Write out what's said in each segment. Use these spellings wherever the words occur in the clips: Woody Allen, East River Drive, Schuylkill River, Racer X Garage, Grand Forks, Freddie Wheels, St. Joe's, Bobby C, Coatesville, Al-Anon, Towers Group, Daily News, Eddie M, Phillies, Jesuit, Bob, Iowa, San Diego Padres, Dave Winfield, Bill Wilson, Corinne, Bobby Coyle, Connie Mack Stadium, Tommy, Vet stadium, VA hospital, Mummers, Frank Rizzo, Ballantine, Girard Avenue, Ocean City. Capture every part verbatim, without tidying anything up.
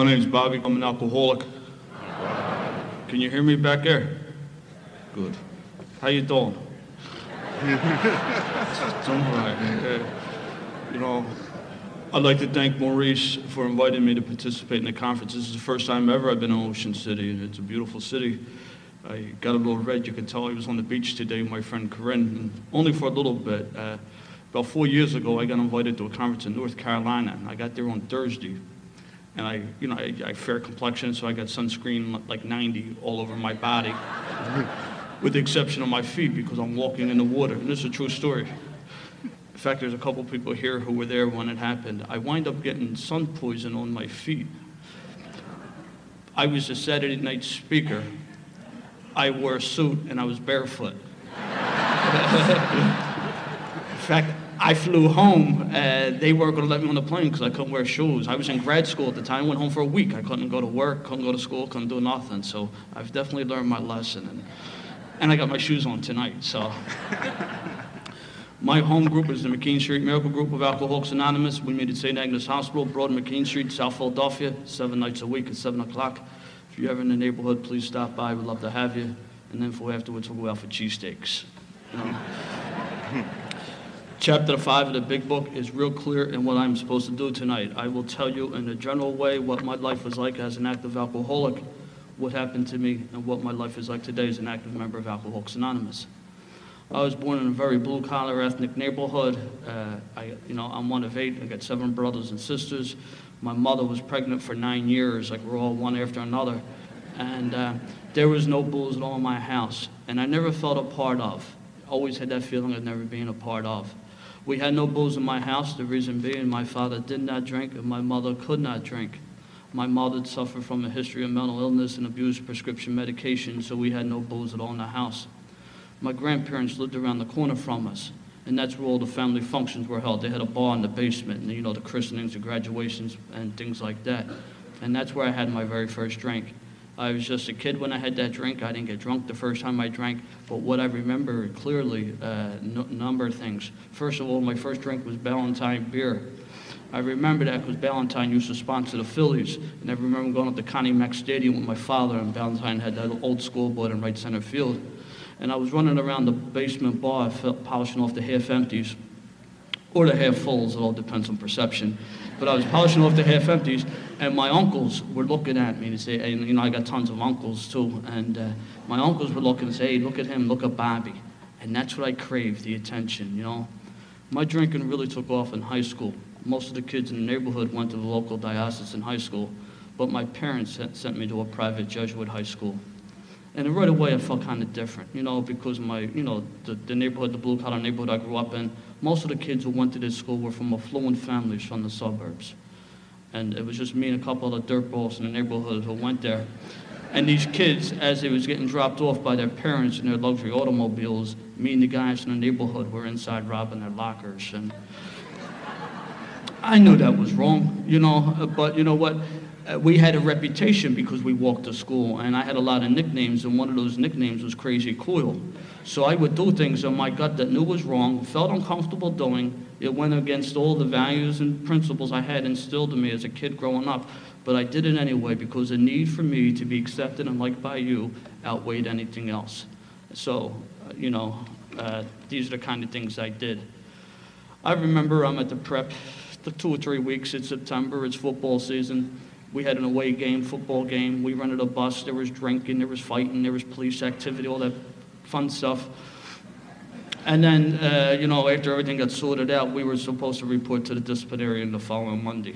My name's Bobby. I'm an alcoholic. Can you hear me back there? Good. How you doing? It's all right. Okay. You know, I'd like to thank Maurice for inviting me to participate in the conference. This is the first time ever I've been in Ocean City, and it's a beautiful city. I got a little red. You can tell I was on the beach today with my friend Corinne, and only for a little bit. Uh, about four years ago, I got invited to a conference in North Carolina, and I got there on Thursday. And I, you know, I, I have fair complexion, so I got sunscreen like ninety all over my body, with the exception of my feet because I'm walking in the water. And this is a true story. In fact, there's a couple people here who were there when it happened. I wind up getting sun poison on my feet. I was a Saturday night speaker. I wore a suit and I was barefoot. In fact, I flew home, uh, they weren't going to let me on the plane because I couldn't wear shoes. I was in grad school at the time, went home for a week. I couldn't go to work, couldn't go to school, couldn't do nothing. So I've definitely learned my lesson. And, and I got my shoes on tonight, so. My home group is the McKean Street Miracle Group of Alcoholics Anonymous. We meet at Saint Agnes Hospital, Broad McKean Street, South Philadelphia, seven nights a week at seven o'clock. If you're ever in the neighborhood, please stop by. We'd love to have you. And then for afterwards, we'll go out for cheesesteaks. You know? Chapter five of the big book is real clear in what I'm supposed to do tonight. I will tell you in a general way what my life was like as an active alcoholic, what happened to me, and what my life is like today as an active member of Alcoholics Anonymous. I was born in a very blue-collar ethnic neighborhood. Uh, I, you know, I'm one of eight. I got seven brothers and sisters. My mother was pregnant for nine years. Like, we're all one after another. And uh, there was no booze at all in my house. And I never felt a part of. Always had that feeling of never being a part of. We had no booze in my house, the reason being my father did not drink and my mother could not drink. My mother suffered from a history of mental illness and abused prescription medication, so we had no booze at all in the house. My grandparents lived around the corner from us, and that's where all the family functions were held. They had a bar in the basement, and you know, the christenings, the graduations, and things like that. And that's where I had my very first drink. I was just a kid when I had that drink. I didn't get drunk the first time I drank, but what I remember clearly, uh, n number of things. First of all, my first drink was Ballantine beer. I remember that because Ballantine used to sponsor the Phillies, and I remember going up to Connie Mack Stadium with my father, and Ballantine had that old scoreboard in right center field. And I was running around the basement bar, polishing off the half empties, or the half fulls, it all depends on perception. But I was polishing off the half empties, and my uncles were looking at me and say, and you know, I got tons of uncles too, and uh, my uncles were looking and say, hey, look at him, look at Bobby. And that's what I craved, the attention, you know. My drinking really took off in high school. Most of the kids in the neighborhood went to the local diocesan high school, but my parents sent me to a private Jesuit high school. And right away I felt kind of different, you know, because my, you know, the, the neighborhood, the blue-collar neighborhood I grew up in, most of the kids who went to this school were from affluent families from the suburbs. And it was just me and a couple of the dirtballs in the neighborhood who went there. And these kids, as they was getting dropped off by their parents in their luxury automobiles, me and the guys in the neighborhood were inside robbing their lockers. And I knew that was wrong, you know, but you know what? We had a reputation because we walked to school, and I had a lot of nicknames, and one of those nicknames was Crazy Coyle. So I would do things in my gut that knew was wrong, felt uncomfortable doing. It went against all the values and principles I had instilled in me as a kid growing up, but I did it anyway because the need for me to be accepted and liked by you outweighed anything else. So, you know, uh, these are the kind of things I did. I remember I'm at the prep, the two or three weeks, it's September, it's football season. We had an away game, football game. We rented a bus. There was drinking, there was fighting, there was police activity, all that fun stuff. And then, uh, you know, after everything got sorted out, we were supposed to report to the disciplinarian the following Monday.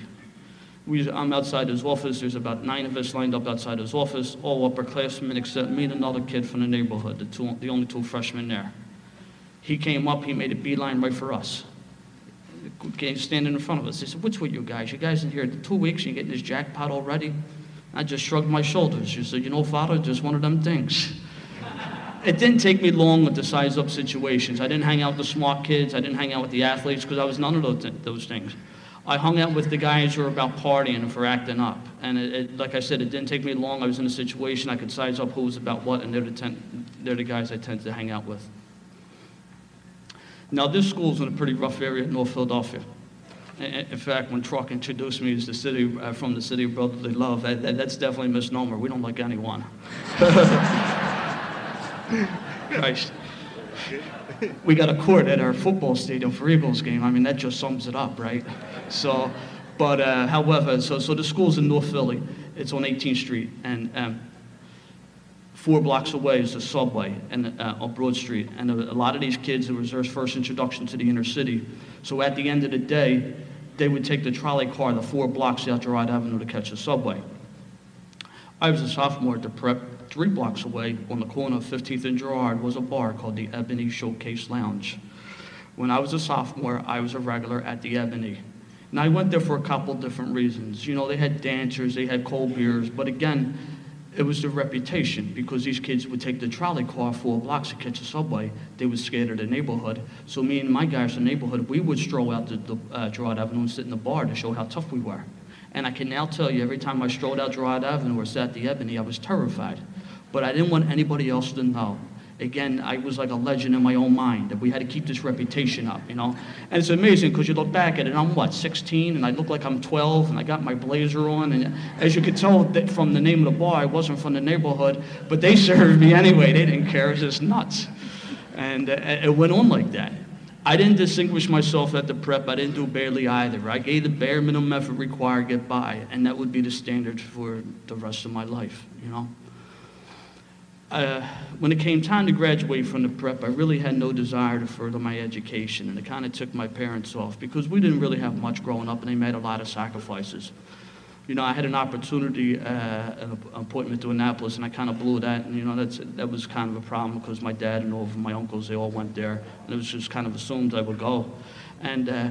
We, I'm outside his office. There's about nine of us lined up outside his office, all upperclassmen except me and another kid from the neighborhood, the, two, the only two freshmen there. He came up. He made a beeline right for us. Standing in front of us. They said, what's with you guys? You guys in here two weeks and you're getting this jackpot already? I just shrugged my shoulders. She said, you know, Father, just one of them things. It didn't take me long with the size-up situations. I didn't hang out with the smart kids. I didn't hang out with the athletes because I was none of those, th those things. I hung out with the guys who were about partying and for acting up. And it, it, like I said, it didn't take me long. I was in a situation I could size up who was about what, and they're the, ten they're the guys I tend to hang out with. Now, this school's in a pretty rough area in North Philadelphia. In fact, when Truck introduced me as the city, uh, from the city of brotherly love, that, that, that's definitely a misnomer. We don't like anyone. Christ. We got a court at our football stadium for Eagles game. I mean, that just sums it up, right? So, but uh, however, so, so the school's in North Philly. It's on eighteenth street, and um, four blocks away is the subway and uh, on Broad Street. And a, a lot of these kids, it was their first introduction to the inner city. So at the end of the day, they would take the trolley car the four blocks out to Ride Avenue to catch the subway. I was a sophomore at the prep. Three blocks away, on the corner of fifteenth and Girard, was a bar called the Ebony Showcase Lounge. When I was a sophomore, I was a regular at the Ebony. And I went there for a couple different reasons. You know, they had dancers, they had cold beers, but again, it was their reputation, because these kids would take the trolley car four blocks to catch the subway. They would scared of the neighborhood. So me and my guys in the neighborhood, we would stroll out to the, uh, Girard Avenue and sit in the bar to show how tough we were. And I can now tell you, every time I strolled out Girard Avenue or sat at the Ebony, I was terrified. But I didn't want anybody else to know. Again, I was like a legend in my own mind, that we had to keep this reputation up, you know? And it's amazing, because you look back at it, I'm what, sixteen, and I look like I'm twelve, and I got my blazer on, and as you could tell that from the name of the bar, I wasn't from the neighborhood, but they served me anyway. They didn't care. It was just nuts. And uh, it went on like that. I didn't distinguish myself at the prep. I didn't do barely either. I gave the bare minimum effort required to get by, and that would be the standard for the rest of my life, you know? Uh, when it came time to graduate from the prep, I really had no desire to further my education, and it kind of took my parents off, because we didn't really have much growing up, and they made a lot of sacrifices. You know, I had an opportunity, uh, an appointment to Annapolis, and I kind of blew that, and you know, that's, that was kind of a problem, because my dad and all of my uncles, they all went there, and it was just kind of assumed I would go. And uh,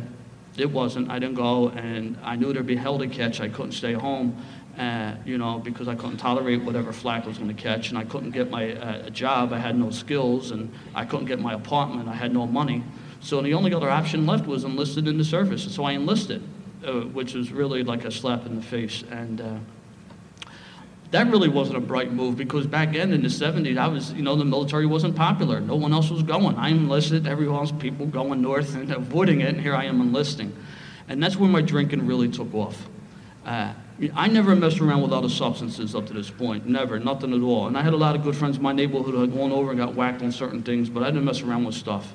it wasn't. I didn't go, and I knew there'd be hell to catch. I couldn't stay home. Uh, you know, because I couldn't tolerate whatever flack I was going to catch, and I couldn't get my uh, job. I had no skills, and I couldn't get my apartment. I had no money. So the only other option left was enlisted in the service. So I enlisted, uh, which was really like a slap in the face. And uh, that really wasn't a bright move, because back then in the seventies, I was, you know, the military wasn't popular. No one else was going. I enlisted. Everyone else, people going north and avoiding it, and here I am enlisting. And that's where my drinking really took off. Uh, I never messed around with other substances up to this point, never, nothing at all. And I had a lot of good friends in my neighborhood who had gone over and got whacked on certain things, but I didn't mess around with stuff.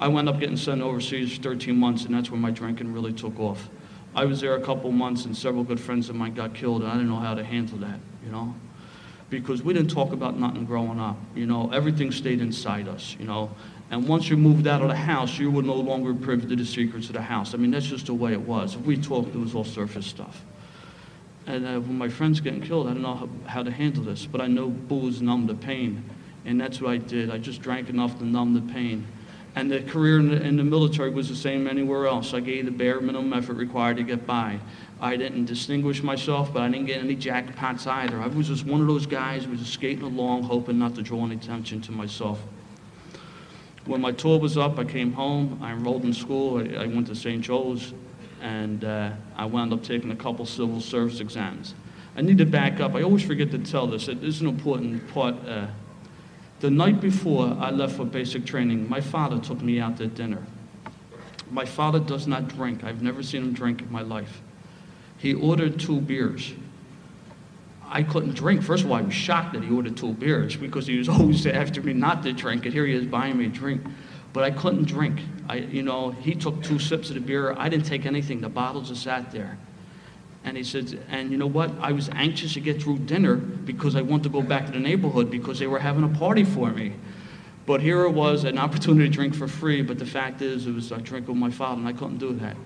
I wound up getting sent overseas for thirteen months, and that's when my drinking really took off. I was there a couple months, and several good friends of mine got killed, and I didn't know how to handle that, you know? Because we didn't talk about nothing growing up, you know? Everything stayed inside us, you know? And once you moved out of the house, you were no longer privy to the secrets of the house. I mean, that's just the way it was. If we talked, it was all surface stuff. And uh, when my friend's getting killed, I don't know how, how to handle this, but I know booze numbed the pain. And that's what I did. I just drank enough to numb the pain. And the career in the, in the military was the same anywhere else. I gave the bare minimum effort required to get by. I didn't distinguish myself, but I didn't get any jackpots either. I was just one of those guys who was just skating along, hoping not to draw any attention to myself. When my tour was up, I came home. I enrolled in school. I, I went to Saint Joe's. And uh, I wound up taking a couple civil service exams. I need to back up. I always forget to tell this. It is an important part. Uh, the night before I left for basic training, my father took me out to dinner. My father does not drink. I've never seen him drink in my life. He ordered two beers. I couldn't drink. First of all, I was shocked that he ordered two beers, because he was always after me not to drink, and here he is buying me a drink. But I couldn't drink. I, you know, he took two sips of the beer. I didn't take anything. The bottle just sat there. And he said, and you know what? I was anxious to get through dinner, because I wanted to go back to the neighborhood, because they were having a party for me. But here it was, an opportunity to drink for free. But the fact is, it was I drank with my father, and I couldn't do that.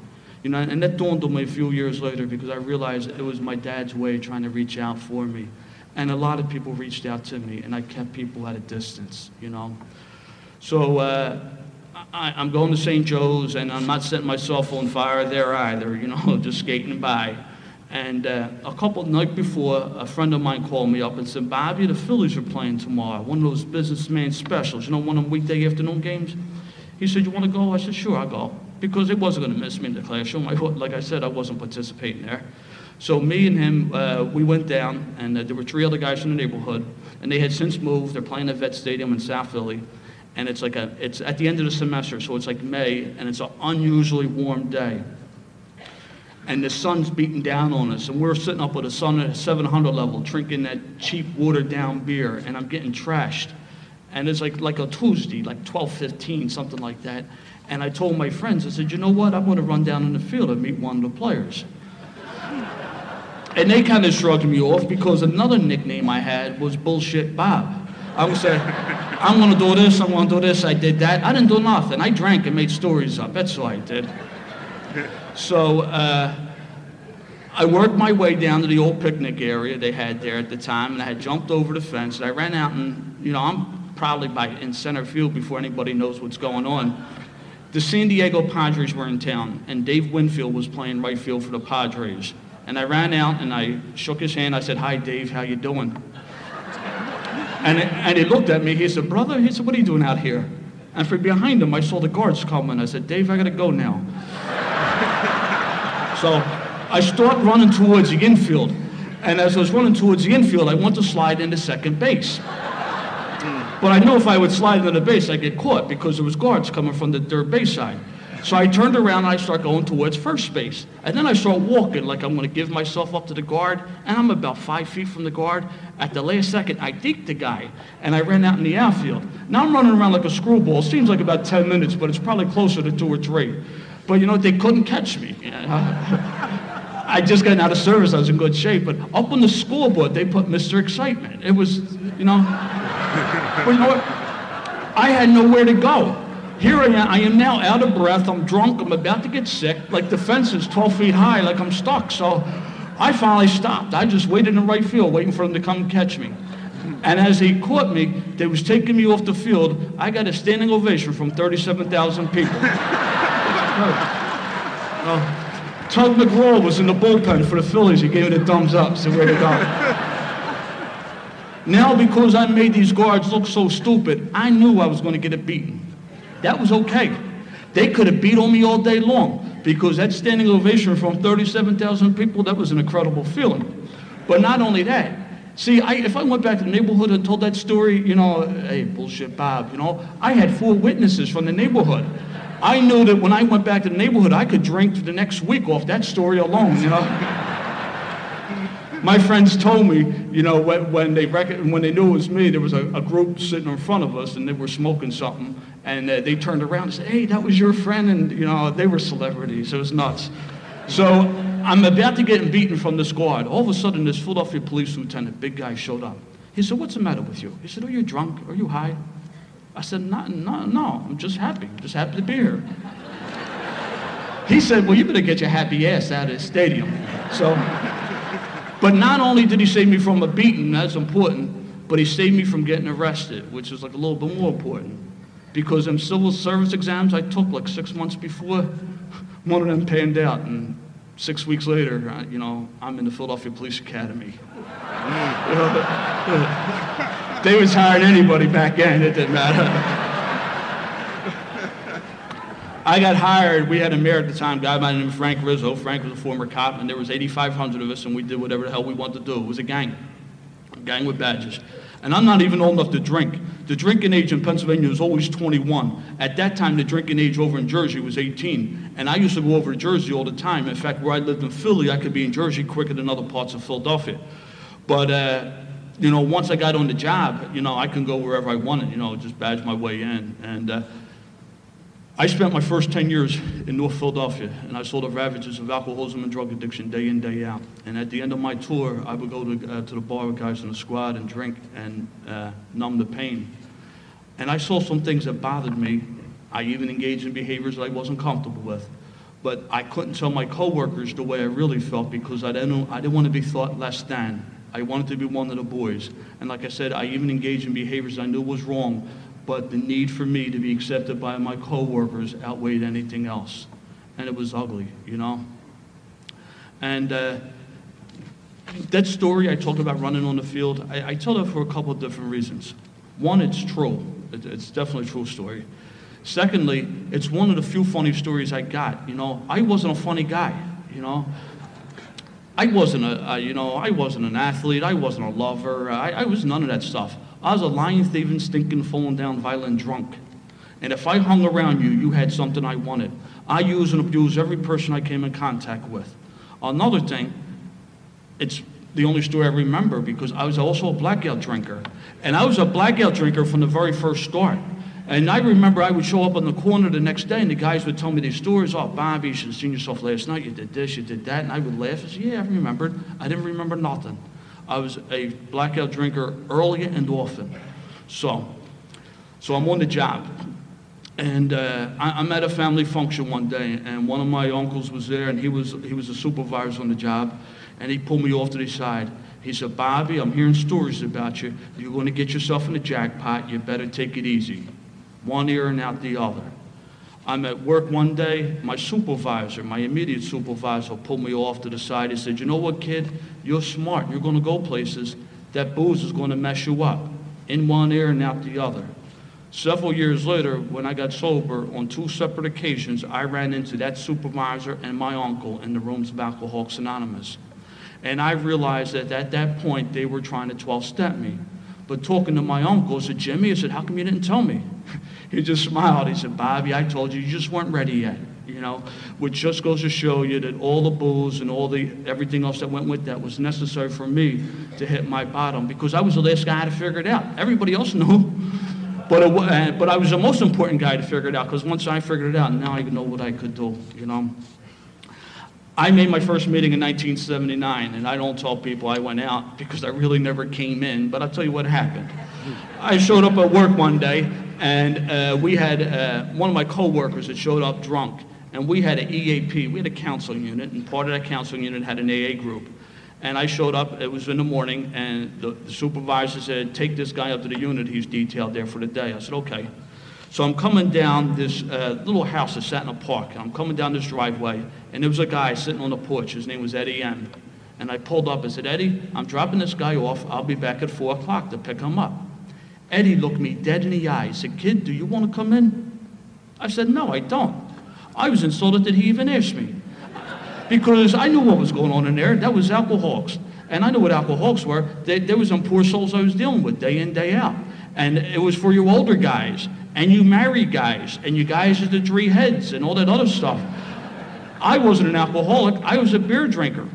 You know, and that dawned on me a few years later, because I realized it was my dad's way of trying to reach out for me. And a lot of people reached out to me, and I kept people at a distance, you know. So uh, I, I'm going to Saint Joe's, and I'm not setting myself on fire there either, you know, just skating by. And uh, a couple night before, a friend of mine called me up and said, "Bobby, the Phillies are playing tomorrow, one of those businessman specials, you know, one of them weekday afternoon games." He said, "You want to go?" I said, "Sure, I'll go," because they wasn't going to miss me in the classroom. I, like I said, I wasn't participating there. So me and him, uh, we went down, and uh, there were three other guys from the neighborhood, and they had since moved. They're playing at Vet Stadium in South Philly. And it's like a, it's at the end of the semester, so it's like May, and it's an unusually warm day. and the sun's beating down on us, and we're sitting up with the sun at a seven hundred level, drinking that cheap watered-down beer, and I'm getting trashed. And it's like, like a Tuesday, like twelve fifteen, something like that. And I told my friends, I said, you know what? I'm going to run down in the field and meet one of the players. And they kind of shrugged me off because another nickname I had was Bullshit Bob. I would say, I'm going to do this, I'm going to do this, I did that. I didn't do nothing. I drank and made stories up. That's all I did. So uh, I worked my way down to the old picnic area they had there at the time, and I had jumped over the fence, and I ran out, and, you know, I'm probably by, in center field before anybody knows what's going on. The San Diego Padres were in town, and Dave Winfield was playing right field for the Padres. And I ran out, and I shook his hand. I said, hi, Dave, how you doing? And, it, and he looked at me. He said, brother, he said, what are you doing out here? And from behind him, I saw the guards coming. I said, Dave, I got to go now. So I start running towards the infield. And as I was running towards the infield, I want to slide into second base. But I knew if I would slide into the base, I'd get caught because there was guards coming from the third base side. So I turned around and I started going towards first base. And then I started walking like I'm going to give myself up to the guard. And I'm about five feet from the guard. At the last second, I deked the guy. And I ran out in the outfield. Now I'm running around like a screwball. Seems like about ten minutes, but it's probably closer to two or three. But you know, they couldn't catch me. I just got out of service. I was in good shape. But up on the scoreboard, they put Mister Excitement. It was, you know. But you know what? I had nowhere to go. Here I am, I am now out of breath, I'm drunk, I'm about to get sick, like the fence is twelve feet high, like I'm stuck. So I finally stopped. I just waited in right field, waiting for him to come catch me. And as he caught me, they was taking me off the field. I got a standing ovation from thirty-seven thousand people. uh, Tug McGraw was in the bullpen for the Phillies. He gave me the thumbs up, said where to go. Now, because I made these guards look so stupid, I knew I was going to get a beating. That was okay. They could have beat on me all day long because that standing ovation from thirty-seven thousand people, that was an incredible feeling. But not only that, see, I, if I went back to the neighborhood and told that story, you know, hey, Bullshit Bob, you know, I had four witnesses from the neighborhood. I knew that when I went back to the neighborhood, I could drink for the next week off that story alone, you know. My friends told me, you know, when, when, they, when they knew it was me, there was a, a group sitting in front of us, and they were smoking something, and uh, they turned around and said, hey, that was your friend, and, you know, they were celebrities. It was nuts. So I'm about to get beaten from the squad. All of a sudden, this Philadelphia police lieutenant, big guy, showed up. He said, what's the matter with you? He said, are you drunk? Are you high? I said, no, no, no, I'm just happy. I'm just happy to be here. He said, well, you better get your happy ass out of this stadium. So... But not only did he save me from a beating, that's important, but he saved me from getting arrested, which is like a little bit more important. Because them civil service exams I took like six months before, one of them panned out, and six weeks later, I, you know, I'm in the Philadelphia Police Academy. They was hiring anybody back then, it didn't matter. I got hired. We had a mayor at the time, a guy by the name of Frank Rizzo. Frank was a former cop, and there was eighty-five hundred of us, and we did whatever the hell we wanted to do. It was a gang, a gang with badges. And I'm not even old enough to drink. The drinking age in Pennsylvania was always twenty-one. At that time, the drinking age over in Jersey was eighteen. And I used to go over to Jersey all the time. In fact, where I lived in Philly, I could be in Jersey quicker than other parts of Philadelphia. But, uh, you know, once I got on the job, you know, I can go wherever I wanted, you know, just badge my way in. And, uh, I spent my first ten years in North Philadelphia, and I saw the ravages of alcoholism and drug addiction day in, day out. And at the end of my tour, I would go to, uh, to the bar with guys in the squad and drink and uh, numb the pain. And I saw some things that bothered me. I even engaged in behaviors that I wasn't comfortable with. But I couldn't tell my coworkers the way I really felt because I didn't, I didn't want to be thought less than. I wanted to be one of the boys. And like I said, I even engaged in behaviors I knew was wrong, but the need for me to be accepted by my coworkers outweighed anything else. And it was ugly, you know? And uh, that story I talked about running on the field, I, I tell that for a couple of different reasons. One, it's true. It, it's definitely a true story. Secondly, it's one of the few funny stories I got, you know? I wasn't a funny guy, you know? I wasn't a, uh, you know, I wasn't an athlete. I wasn't a lover. I, I was none of that stuff. I was a lying, thieving, stinking, falling down, violent drunk. And if I hung around you, you had something I wanted. I used and abused every person I came in contact with. Another thing, it's the only story I remember because I was also a black ale drinker. And I was a black ale drinker from the very first start. And I remember I would show up on the corner the next day and the guys would tell me these stories. Oh, Bobby, you should have seen yourself last night. You did this, you did that. And I would laugh and say, yeah, I remembered. I didn't remember nothing. I was a black ale drinker early and often. So, so I'm on the job. And uh, I, I'm at a family function one day and one of my uncles was there and he was, he was a supervisor on the job. And he pulled me off to the side. He said, Bobby, I'm hearing stories about you. You're going to get yourself in the jackpot. You better take it easy. One ear and out the other. I'm at work one day, my supervisor, my immediate supervisor pulled me off to the side. He said, you know what, kid? You're smart, you're gonna go places. That booze is gonna mess you up. In one ear and out the other. Several years later, when I got sober, on two separate occasions, I ran into that supervisor and my uncle in the rooms of Alcoholics Anonymous. And I realized that at that point, they were trying to twelve-step me. But talking to my uncle, I said, Jimmy, I said, how come you didn't tell me? He just smiled. He said, Bobby, I told you, you just weren't ready yet, you know, which just goes to show you that all the booze and all the everything else that went with that was necessary for me to hit my bottom because I was the last guy to figure it out. Everybody else knew, but, it, but I was the most important guy to figure it out because once I figured it out, now I know what I could do, you know. I made my first meeting in nineteen seventy-nine, and I don't tell people I went out because I really never came in, but I'll tell you what happened. I showed up at work one day, and uh, we had uh, one of my coworkers that showed up drunk, and we had an E A P, we had a counseling unit, and part of that counseling unit had an A A group. And I showed up, it was in the morning, and the, the supervisor said, take this guy up to the unit, he's detailed there for the day. I said, okay. So I'm coming down this uh, little house that sat in a park. I'm coming down this driveway, and there was a guy sitting on the porch. His name was Eddie M. And I pulled up and said, Eddie, I'm dropping this guy off. I'll be back at four o'clock to pick him up. Eddie looked me dead in the eye. He said, kid, do you want to come in? I said, no, I don't. I was insulted that he even asked me because I knew what was going on in there. That was alcoholics. And I knew what alcoholics were. They, there was some poor souls I was dealing with day in, day out. And it was for you older guys. And you married guys, and you guys are the three heads and all that other stuff. I wasn't an alcoholic, I was a beer drinker.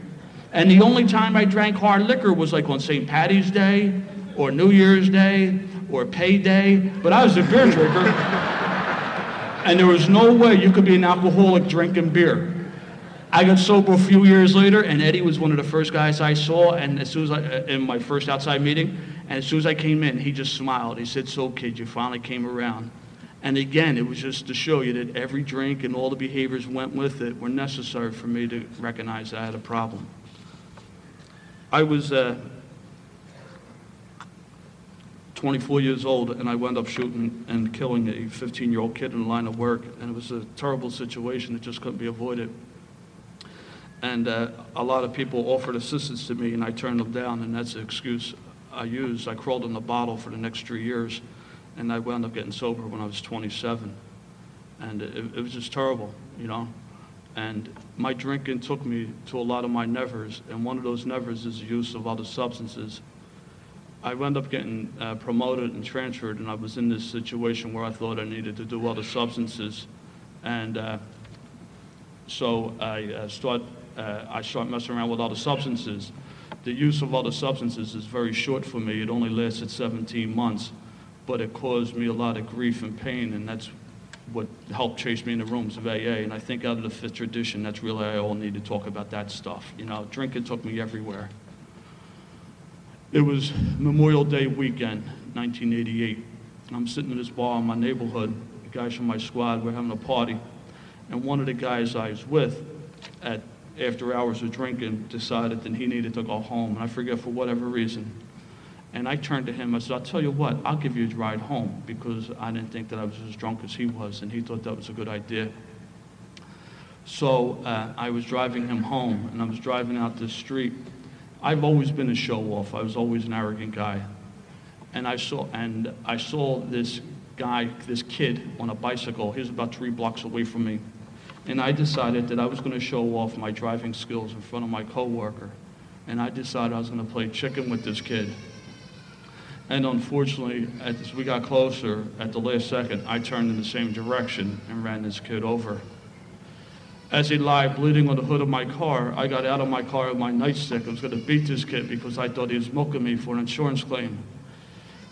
And the only time I drank hard liquor was like on Saint Patty's Day, or New Year's Day, or payday, but I was a beer drinker. And there was no way you could be an alcoholic drinking beer. I got sober a few years later, and Eddie was one of the first guys I saw, and as soon as I, in my first outside meeting, and as soon as I came in, he just smiled. He said, so kid, you finally came around. And again, it was just to show you that every drink and all the behaviors went with it were necessary for me to recognize that I had a problem. I was uh, twenty-four years old, and I wound up shooting and killing a fifteen-year-old kid in the line of work. And it was a terrible situation that just couldn't be avoided. And uh, a lot of people offered assistance to me, and I turned them down, and that's the excuse I used. I crawled in the bottle for the next three years, and I wound up getting sober when I was twenty-seven. And it, it was just terrible, you know? And my drinking took me to a lot of my nevers, and one of those nevers is the use of other substances. I wound up getting uh, promoted and transferred, and I was in this situation where I thought I needed to do other substances. And uh, so I uh, start, uh, I start messing around with other substances. The use of other substances is very short for me. It only lasted seventeen months, but it caused me a lot of grief and pain, and that's what helped chase me in the rooms of A A. And I think out of the fifth tradition, that's really I all need to talk about that stuff. You know, drinking took me everywhere. It was Memorial Day weekend, nineteen eighty-eight. I'm sitting in this bar in my neighborhood. The guys from my squad were having a party, and one of the guys I was with at after hours of drinking, decided that he needed to go home, and I forget for whatever reason. And I turned to him, I said, I'll tell you what, I'll give you a ride home, because I didn't think that I was as drunk as he was, and he thought that was a good idea. So uh, I was driving him home, and I was driving out this street. I've always been a show-off, I was always an arrogant guy. And I saw, and I saw this guy, this kid, on a bicycle. He was about three blocks away from me. And I decided that I was going to show off my driving skills in front of my coworker. And I decided I was going to play chicken with this kid. And unfortunately, as we got closer, at the last second, I turned in the same direction and ran this kid over. As he lay bleeding on the hood of my car, I got out of my car with my nightstick. I was going to beat this kid because I thought he was mocking me for an insurance claim.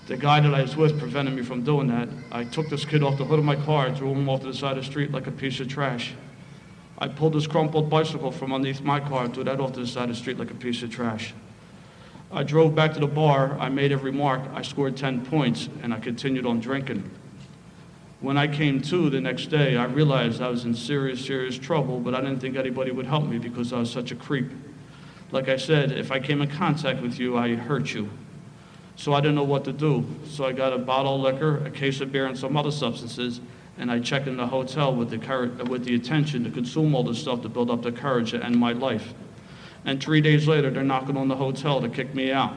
The guy that I was with prevented me from doing that. I took this kid off the hood of my car, threw him off to the side of the street like a piece of trash. I pulled this crumpled bicycle from underneath my car and threw that off to the side of the street like a piece of trash. I drove back to the bar, I made every mark, I scored ten points, and I continued on drinking. When I came to the next day, I realized I was in serious, serious trouble, but I didn't think anybody would help me because I was such a creep. Like I said, if I came in contact with you, I hurt you. So I didn't know what to do. So I got a bottle of liquor, a case of beer, and some other substances, and I checked in the hotel with the, courage, with the intention to consume all this stuff to build up the courage to end my life. And three days later, they're knocking on the hotel to kick me out.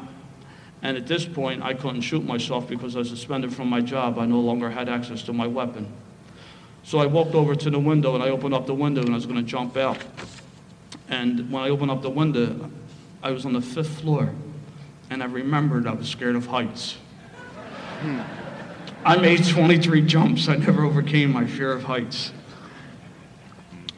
And at this point, I couldn't shoot myself because I was suspended from my job. I no longer had access to my weapon. So I walked over to the window, and I opened up the window, and I was going to jump out. And when I opened up the window, I was on the fifth floor, and I remembered I was scared of heights. I made twenty-three jumps. I never overcame my fear of heights.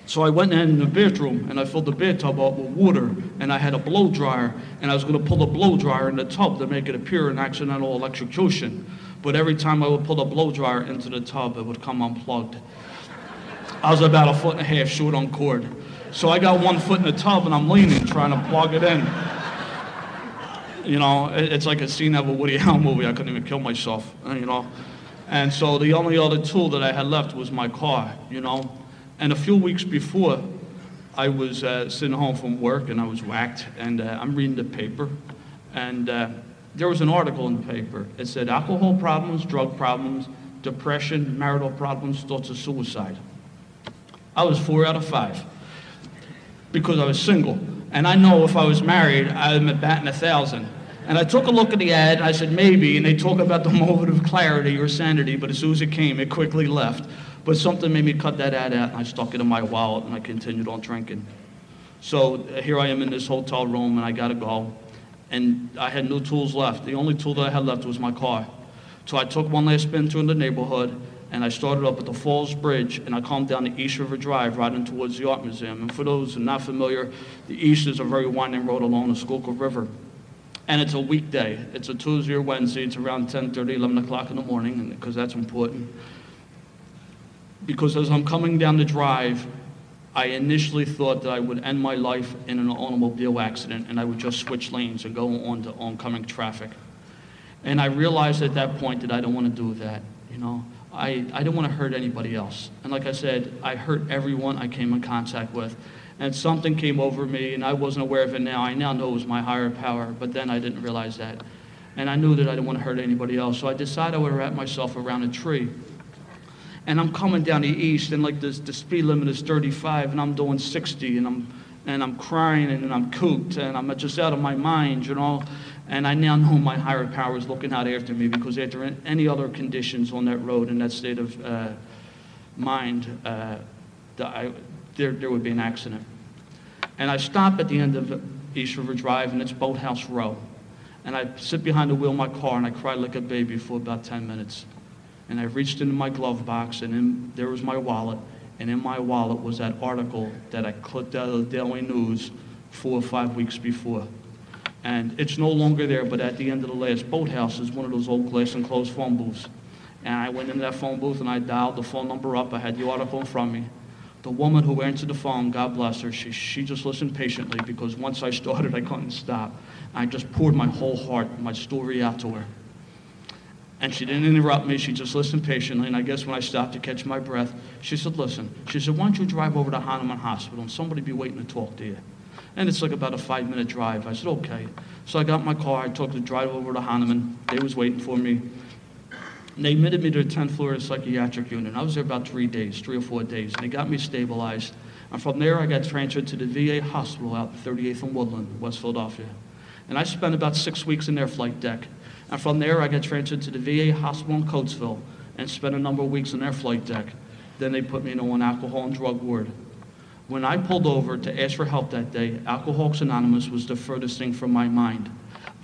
So I went in the bedroom, and I filled the bathtub up with water, and I had a blow dryer, and I was going to pull the blow dryer in the tub to make it appear an accidental electrocution. But every time I would pull the blow dryer into the tub, it would come unplugged. I was about a foot and a half short on cord. So I got one foot in the tub, and I'm leaning, trying to plug it in. You know, it's like a scene out of a Woody Allen movie. I couldn't even kill myself, you know. And so the only other tool that I had left was my car, you know. And a few weeks before, I was uh, sitting home from work, and I was whacked, and uh, I'm reading the paper, and uh, there was an article in the paper. It said, alcohol problems, drug problems, depression, marital problems, thoughts of suicide. I was four out of five because I was single. And I know if I was married, I would have been batting a thousand. And I took a look at the ad, I said maybe, and they talk about the moment of clarity or sanity, but as soon as it came, it quickly left. But something made me cut that ad out, and I stuck it in my wallet, and I continued on drinking. So here I am in this hotel room, and I gotta go. And I had no tools left. The only tool that I had left was my car. So I took one last spin through the neighborhood, and I started up at the Falls Bridge, and I come down the East River Drive, riding towards the Art Museum. And for those who are not familiar, the East is a very winding road along the Schuylkill River. And it's a weekday. It's a Tuesday or Wednesday. It's around ten thirty, eleven o'clock in the morning, because that's important. Because as I'm coming down the drive, I initially thought that I would end my life in an automobile accident, and I would just switch lanes and go on to oncoming traffic. And I realized at that point that I don't want to do that, you know. I, I didn't want to hurt anybody else. And like I said, I hurt everyone I came in contact with. And something came over me, and I wasn't aware of it now. I now know it was my higher power, but then I didn't realize that. And I knew that I didn't want to hurt anybody else, so I decided I would wrap myself around a tree. And I'm coming down the east, and like this, the speed limit is thirty-five, and I'm doing sixty, and I'm, and I'm crying, and I'm cooped, and I'm just out of my mind, you know. And I now know my higher power is looking out after me, because after any other conditions on that road in that state of uh, mind, uh, I, there, there would be an accident. And I stop at the end of East River Drive, and it's Boathouse Row. And I sit behind the wheel of my car, and I cry like a baby for about ten minutes. And I reached into my glove box, and in, there was my wallet. And in my wallet was that article that I clipped out of the Daily News four or five weeks before. And it's no longer there, but at the end of the last boathouse is one of those old glass enclosed phone booths. And I went into that phone booth, and I dialed the phone number up. I had the article in front of me. The woman who answered the phone, God bless her, she, she just listened patiently, because once I started, I couldn't stop. I just poured my whole heart, my story out to her. And she didn't interrupt me. She just listened patiently. And I guess when I stopped to catch my breath, she said, listen, she said, why don't you drive over to Hahnemann Hospital, and somebody be waiting to talk to you. And it's like about a five-minute drive. I said, okay. So I got my car. I took the drive over to Hahnemann. They was waiting for me. And they admitted me to the tenth floor of the psychiatric unit. I was there about three days, three or four days. And they got me stabilized. And from there, I got transferred to the V A hospital out in thirty-eighth and Woodland, West Philadelphia. And I spent about six weeks in their flight deck. And from there, I got transferred to the V A hospital in Coatesville and spent a number of weeks on their flight deck. Then they put me into an alcohol and drug ward. When I pulled over to ask for help that day, Alcoholics Anonymous was the furthest thing from my mind.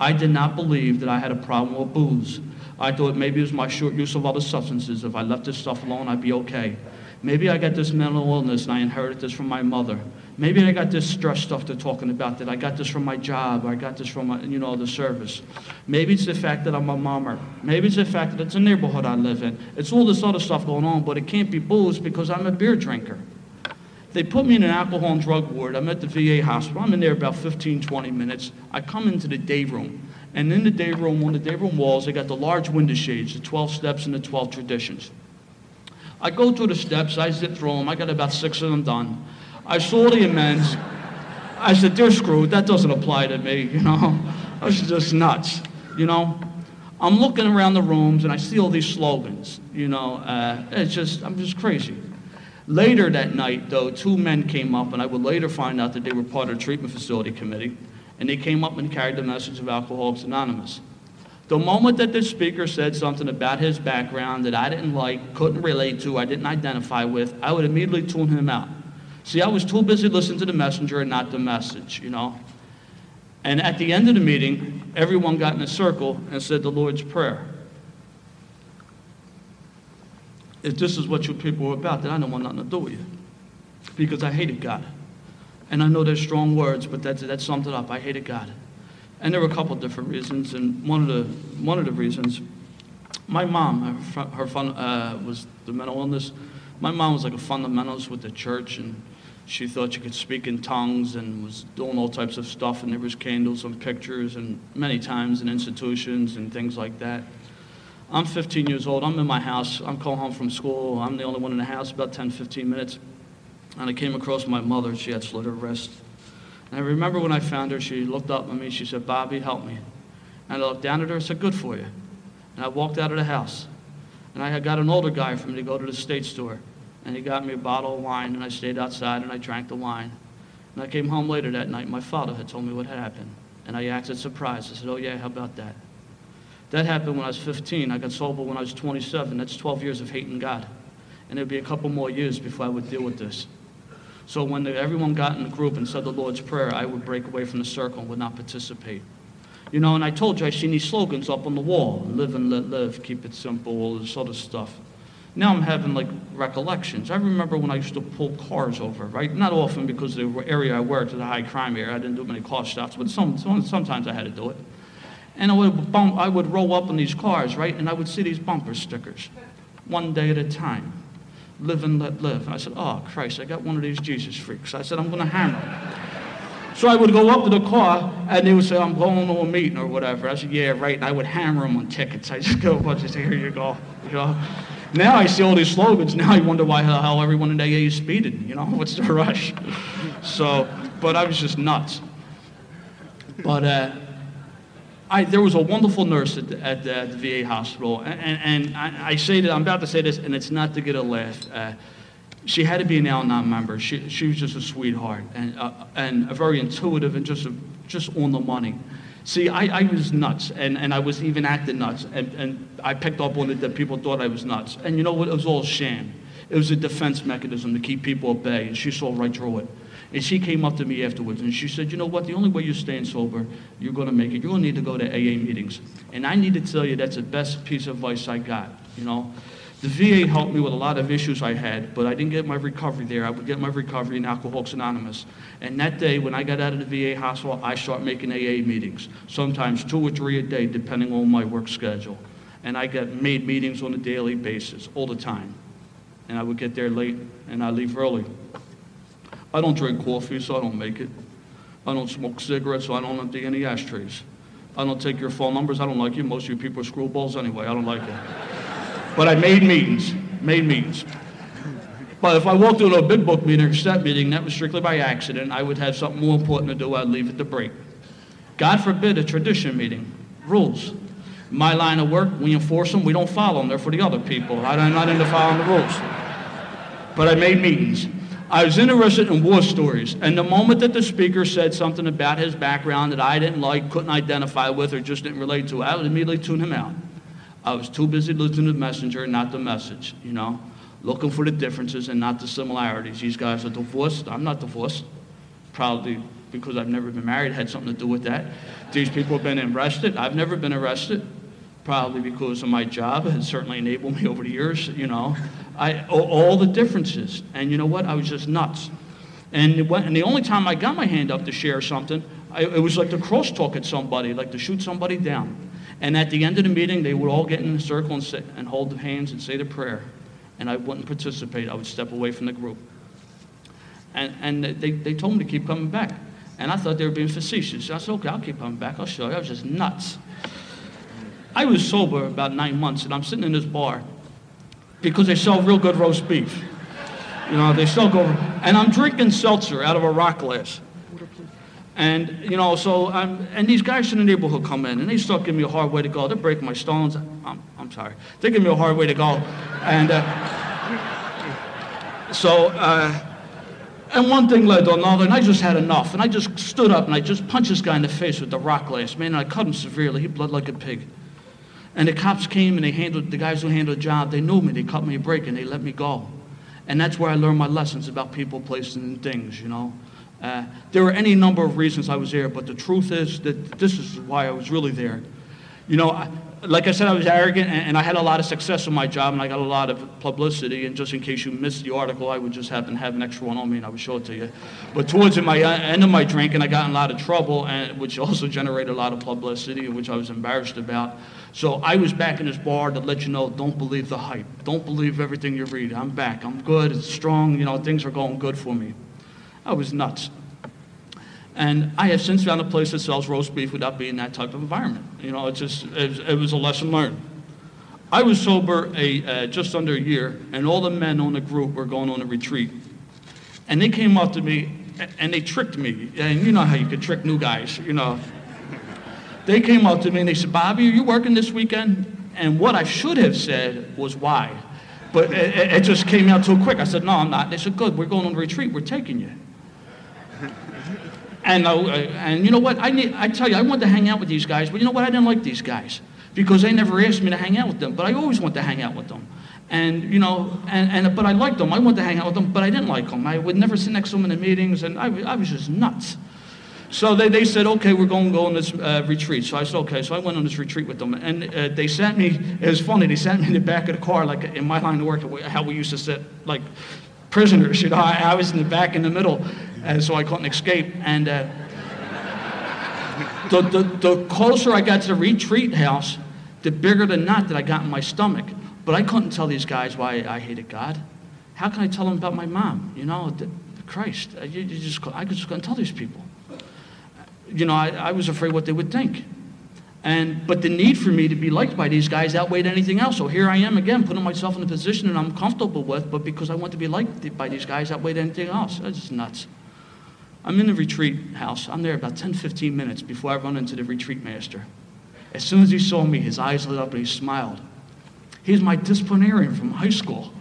I did not believe that I had a problem with booze. I thought maybe it was my short use of other substances. If I left this stuff alone, I'd be okay. Maybe I got this mental illness and I inherited this from my mother. Maybe I got this stress stuff they're talking about, that I got this from my job, or I got this from my, you know, the service. Maybe it's the fact that I'm a mommer. Maybe it's the fact that it's a neighborhood I live in. It's all this other stuff going on, but it can't be booze because I'm a beer drinker. They put me in an alcohol and drug ward. I'm at the V A hospital. I'm in there about fifteen, twenty minutes. I come into the day room. And in the day room, on the day room walls, they got the large window shades, the twelve steps and the twelve traditions. I go through the steps. I zip through them. I got about six of them done. I saw the amends. I said, they're screwed. That doesn't apply to me, you know. I was just nuts, you know. I'm looking around the rooms, and I see all these slogans, you know. Uh, it's just, I'm just crazy. Later that night, though, two men came up, and I would later find out that they were part of the treatment facility committee, and they came up and carried the message of Alcoholics Anonymous. The moment that this speaker said something about his background that I didn't like, couldn't relate to, I didn't identify with, I would immediately tune him out. See, I was too busy listening to the messenger and not the message, you know. And at the end of the meeting, everyone got in a circle and said the Lord's Prayer. If this is what you people are about, then I don't want nothing to do with you, because I hated God. And I know there's strong words, but that's, that's summed it up. I hated God. And there were a couple of different reasons, and one of the, one of the reasons, my mom, her, her fun, uh, was the mental illness. My mom was like a fundamentalist with the church, and she thought she could speak in tongues and was doing all types of stuff, and there was candles and pictures and many times in institutions and things like that. I'm fifteen years old. I'm in my house. I'm calling home from school. I'm the only one in the house, about ten, fifteen minutes. And I came across my mother. She had slit her wrist. And I remember when I found her, she looked up at me. She said, Bobby, help me. And I looked down at her and said, good for you. And I walked out of the house. And I had got an older guy for me to go to the state store. And he got me a bottle of wine, and I stayed outside, and I drank the wine. And I came home later that night. My father had told me what had happened. And I acted surprised. I said, oh, yeah, how about that? That happened when I was fifteen. I got sober when I was twenty-seven. That's twelve years of hating God. And it would be a couple more years before I would deal with this. So when the, everyone got in the group and said the Lord's Prayer, I would break away from the circle and would not participate. You know, and I told you I've seen these slogans up on the wall, live and let live, keep it simple, all this other stuff. Now I'm having like recollections. I remember when I used to pull cars over, right? Not often because the area I worked was a high crime area. I didn't do many car stops, but some, some, sometimes I had to do it. And I would, bump, I would roll up on these cars, right? And I would see these bumper stickers, one day at a time. Live and let live. And I said, oh, Christ, I got one of these Jesus freaks. I said, I'm going to hammer him. So I would go up to the car, and they would say, I'm going to a meeting or whatever. I said, yeah, right. And I would hammer them on tickets. I just go, I just say, here you go. You know? Now I see all these slogans. Now I wonder why the hell everyone in A A is speeding. You know, what's the rush? So, but I was just nuts. But uh, I, there was a wonderful nurse at the, at the, at the V A hospital. And, and, and I, I say that, I'm about to say this, and it's not to get a laugh. Uh, She had to be an Al-Anon member. She, she was just a sweetheart and, uh, and a very intuitive and just, a, just on the money. See, I, I was nuts, and, and I was even acting nuts, and, and I picked up on it that people thought I was nuts. And you know what? It was all a sham. It was a defense mechanism to keep people at bay, and she saw right through it. And she came up to me afterwards, and she said, you know what? The only way you're staying sober, you're going to make it. You're going to need to go to A A meetings. And I need to tell you that's the best piece of advice I got, you know? The V A helped me with a lot of issues I had, but I didn't get my recovery there. I would get my recovery in Alcoholics Anonymous. And that day, when I got out of the V A hospital, I started making A A meetings, sometimes two or three a day, depending on my work schedule. And I got made meetings on a daily basis, all the time. And I would get there late, and I leave early. I don't drink coffee, so I don't make it. I don't smoke cigarettes, so I don't empty any ashtrays. I don't take your phone numbers. I don't like you. Most of you people are screwballs anyway. I don't like it. But I made meetings, made meetings. But if I walked into a big book meeting or a step meeting, that was strictly by accident. I would have something more important to do. I'd leave at the break. God forbid a tradition meeting. Rules. My line of work, we enforce them. We don't follow them. They're for the other people. I'm not into following the rules. But I made meetings. I was interested in war stories. And the moment that the speaker said something about his background that I didn't like, couldn't identify with, or just didn't relate to, I would immediately tune him out. I was too busy listening to the messenger, not the message, you know, looking for the differences and not the similarities. These guys are divorced. I'm not divorced, probably because I've never been married, had something to do with that. These people have been arrested. I've never been arrested, probably because of my job. It certainly enabled me over the years, you know. I, all the differences. And you know what? I was just nuts. And, it went, and the only time I got my hand up to share something, I, it was like to crosstalk at somebody, like to shoot somebody down. And at the end of the meeting, they would all get in a circle and, say, and hold their hands and say the prayer. And I wouldn't participate. I would step away from the group. And, and they, they told me to keep coming back. And I thought they were being facetious. I said, okay, I'll keep coming back. I'll show you. I was just nuts. I was sober about nine months, and I'm sitting in this bar because they sell real good roast beef. You know, they still go, and I'm drinking seltzer out of a rock glass. And, you know, so I'm, and these guys in the neighborhood come in, and they start giving me a hard way to go. They're breaking my stones. I'm, I'm sorry. They give me a hard way to go. And uh, so, uh, and one thing led to another, and I just had enough. And I just stood up, and I just punched this guy in the face with the rock glass, man, and I cut him severely. He bled like a pig. And the cops came, and they handled, the guys who handled the job, they knew me. They cut me a break, and they let me go. And that's where I learned my lessons about people, places, and things, you know. Uh, there were any number of reasons I was there, but the truth is that this is why I was really there. You know, I, like I said, I was arrogant, and, and I had a lot of success in my job, and I got a lot of publicity, and just in case you missed the article, I would just happen to have an extra one on me, and I would show it to you. But towards the my, uh, end of my drink, and I got in a lot of trouble, and, which also generated a lot of publicity, which I was embarrassed about. So I was back in this bar to let you know, don't believe the hype. Don't believe everything you read. I'm back. I'm good. It's strong. You know, things are going good for me. I was nuts. And I have since found a place that sells roast beef without being that type of environment. You know, it's just, it, it was a lesson learned. I was sober a, uh, just under a year, and all the men on the group were going on a retreat. And they came up to me, and they tricked me. And you know how you could trick new guys, you know. They came up to me, and they said, Bobby, are you working this weekend? And what I should have said was why. But it, it just came out too quick. I said, no, I'm not. They said, good, we're going on a retreat. We're taking you. And, uh, and you know what, I, need, I tell you, I wanted to hang out with these guys, but you know what, I didn't like these guys because they never asked me to hang out with them, but I always wanted to hang out with them. And, you know, and, and, but I liked them, I wanted to hang out with them, but I didn't like them. I would never sit next to them in the meetings, and I, I was just nuts. So they, they said, okay, we're going to go on this uh, retreat. So I said, okay, so I went on this retreat with them, and uh, they sat me, it was funny, they sat me in the back of the car, like in my line of work, how we used to sit, like prisoners, you know, I, I was in the back in the middle. And so I couldn't escape. And uh, the, the, the closer I got to the retreat house, the bigger the knot that I got in my stomach. But I couldn't tell these guys why I hated God. How can I tell them about my mom? You know, the, Christ, you, you just, I just couldn't tell these people. You know, I, I was afraid what they would think. And, but the need for me to be liked by these guys outweighed anything else. So here I am again, putting myself in a position that I'm comfortable with, but because I want to be liked by these guys outweighed anything else. That's just nuts. I'm in the retreat house. I'm there about ten, fifteen minutes before I run into the retreat master. As soon as he saw me, his eyes lit up and he smiled. He's my disciplinarian from high school.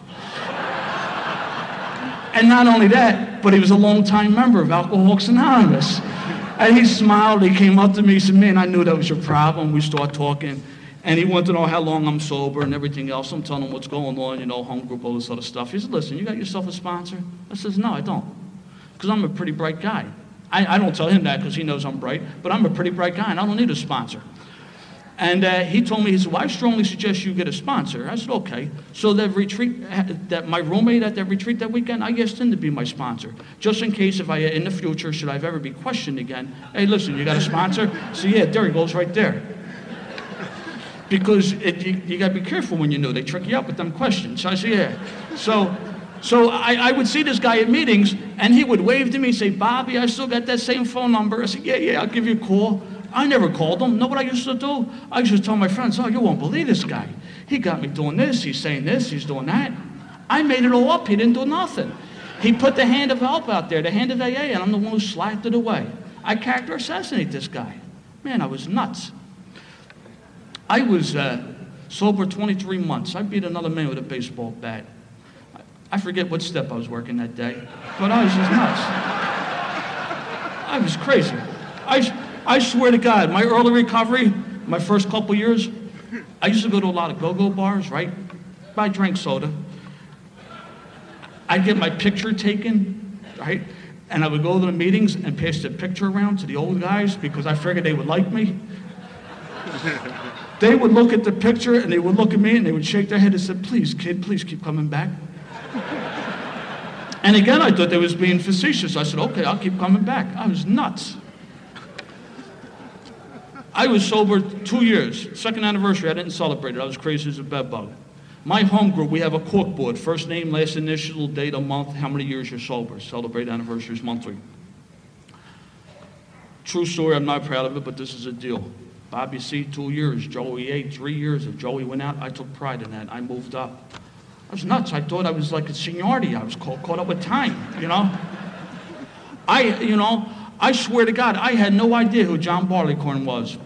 And not only that, but he was a longtime member of Alcoholics Anonymous. And he smiled, he came up to me, he said, man, I knew that was your problem. We started talking. And he wanted to know how long I'm sober and everything else. I'm telling him what's going on, you know, home group, all this other stuff. He said, listen, you got yourself a sponsor? I says, no, I don't. Because I'm a pretty bright guy. I, I don't tell him that because he knows I'm bright, but I'm a pretty bright guy and I don't need a sponsor. And uh, he told me, he said, well, I strongly suggest you get a sponsor. I said, okay. So that retreat, that my roommate at that retreat that weekend, I asked him to be my sponsor. Just in case if I, in the future, should I ever be questioned again, hey, listen, you got a sponsor? So yeah, there he goes right there. Because it, you, you got to be careful when you know, they trick you up with them questions. So I said, yeah. So. So I, I would see this guy at meetings, and he would wave to me and say, Bobby, I still got that same phone number. I said, yeah, yeah, I'll give you a call. I never called him. Know what I used to do? I used to tell my friends, oh, you won't believe this guy. He got me doing this, he's saying this, he's doing that. I made it all up. He didn't do nothing. He put the hand of help out there, the hand of A A, and I'm the one who slapped it away. I character assassinate this guy. Man, I was nuts. I was uh, sober twenty-three months. I beat another man with a baseball bat. I forget what step I was working that day, but I was just nuts. I was crazy. I, I swear to God, my early recovery, my first couple years, I used to go to a lot of go-go bars, right? I drank soda. I'd get my picture taken, right? And I would go to the meetings and pass the picture around to the old guys because I figured they would like me. They would look at the picture, and they would look at me, and they would shake their head and say, please, kid, please keep coming back. And again, I thought they was being facetious. I said, okay, I'll keep coming back. I was nuts. I was sober two years. Second anniversary, I didn't celebrate it. I was crazy as a bed bug. My home group, we have a cork board. First name, last initial, date, a month, how many years you're sober. Celebrate anniversaries monthly. True story, I'm not proud of it, but this is a deal. Bobby C, two years. Joey A, three years. If Joey went out, I took pride in that. I moved up. I was nuts. I thought I was like a seniority. I was caught, caught up with time, you know? I, you know, I swear to God, I had no idea who John Barleycorn was.